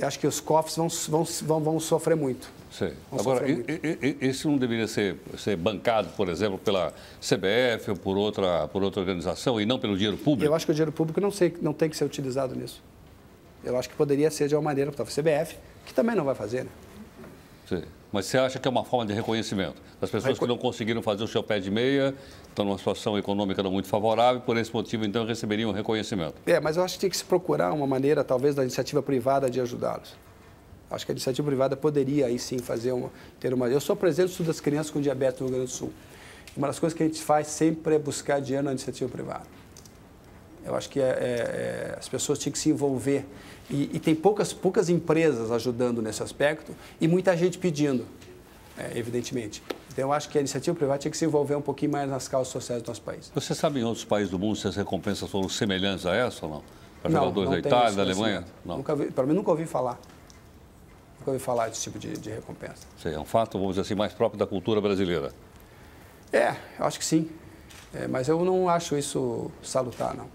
Acho que os cofres vão sofrer muito. Sim. Agora, isso não deveria ser bancado, por exemplo, pela CBF ou por outra organização e não pelo dinheiro público? Eu acho que o dinheiro público não tem que ser utilizado nisso. Eu acho que poderia ser de uma maneira, para a CBF, que também não vai fazer, né? Sim. Mas você acha que é uma forma de reconhecimento? As pessoas que não conseguiram fazer o seu pé de meia estão numa situação econômica não muito favorável, por esse motivo, então, receberiam reconhecimento. É, mas eu acho que tem que se procurar uma maneira, talvez, da iniciativa privada de ajudá-los. Acho que a iniciativa privada poderia, aí sim, ter uma... Eu sou presidente do Estudo das Crianças com Diabetes no Rio Grande do Sul. Uma das coisas que a gente faz sempre é buscar dinheiro na iniciativa privada. Eu acho que as pessoas tinham que se envolver. E tem poucas empresas ajudando nesse aspecto e muita gente pedindo, evidentemente. Então, eu acho que a iniciativa privada tinha que se envolver um pouquinho mais nas causas sociais do nosso país. Você sabe em outros países do mundo se as recompensas foram semelhantes a essa ou não? Para jogadores da Itália, da Alemanha? Não. Para mim, nunca ouvi falar. Nunca ouvi falar desse tipo de recompensa. É um fato, vamos dizer assim, mais próprio da cultura brasileira. É, eu acho que sim. É, mas eu não acho isso salutar, não.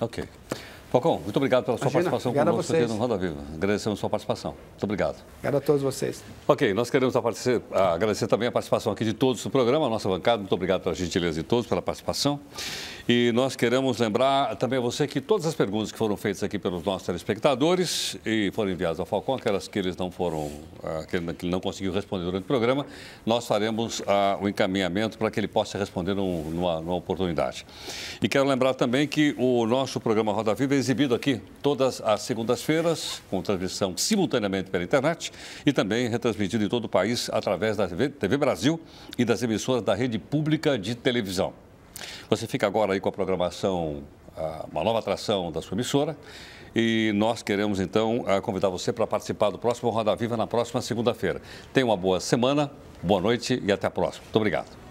Ok. Falcão, muito obrigado pela sua participação conosco aqui no Roda Viva. Agradecemos a sua participação. Muito obrigado. Obrigado a todos vocês. Ok, nós queremos agradecer também a participação aqui de todos do programa, a nossa bancada. Muito obrigado pela gentileza de todos, pela participação. E nós queremos lembrar também a você que todas as perguntas que foram feitas aqui pelos nossos telespectadores e foram enviadas ao Falcão, aquelas que ele não conseguiu responder durante o programa, nós faremos o encaminhamento para que ele possa responder numa oportunidade. E quero lembrar também que o nosso programa Roda Viva exibido aqui todas as segundas-feiras, com transmissão simultaneamente pela internet e também retransmitido em todo o país através da TV Brasil e das emissoras da rede pública de televisão. Você fica agora aí com a programação, uma nova atração da sua emissora. E nós queremos, então, convidar você para participar do próximo Roda Viva na próxima segunda-feira. Tenha uma boa semana, boa noite e até a próxima. Muito obrigado.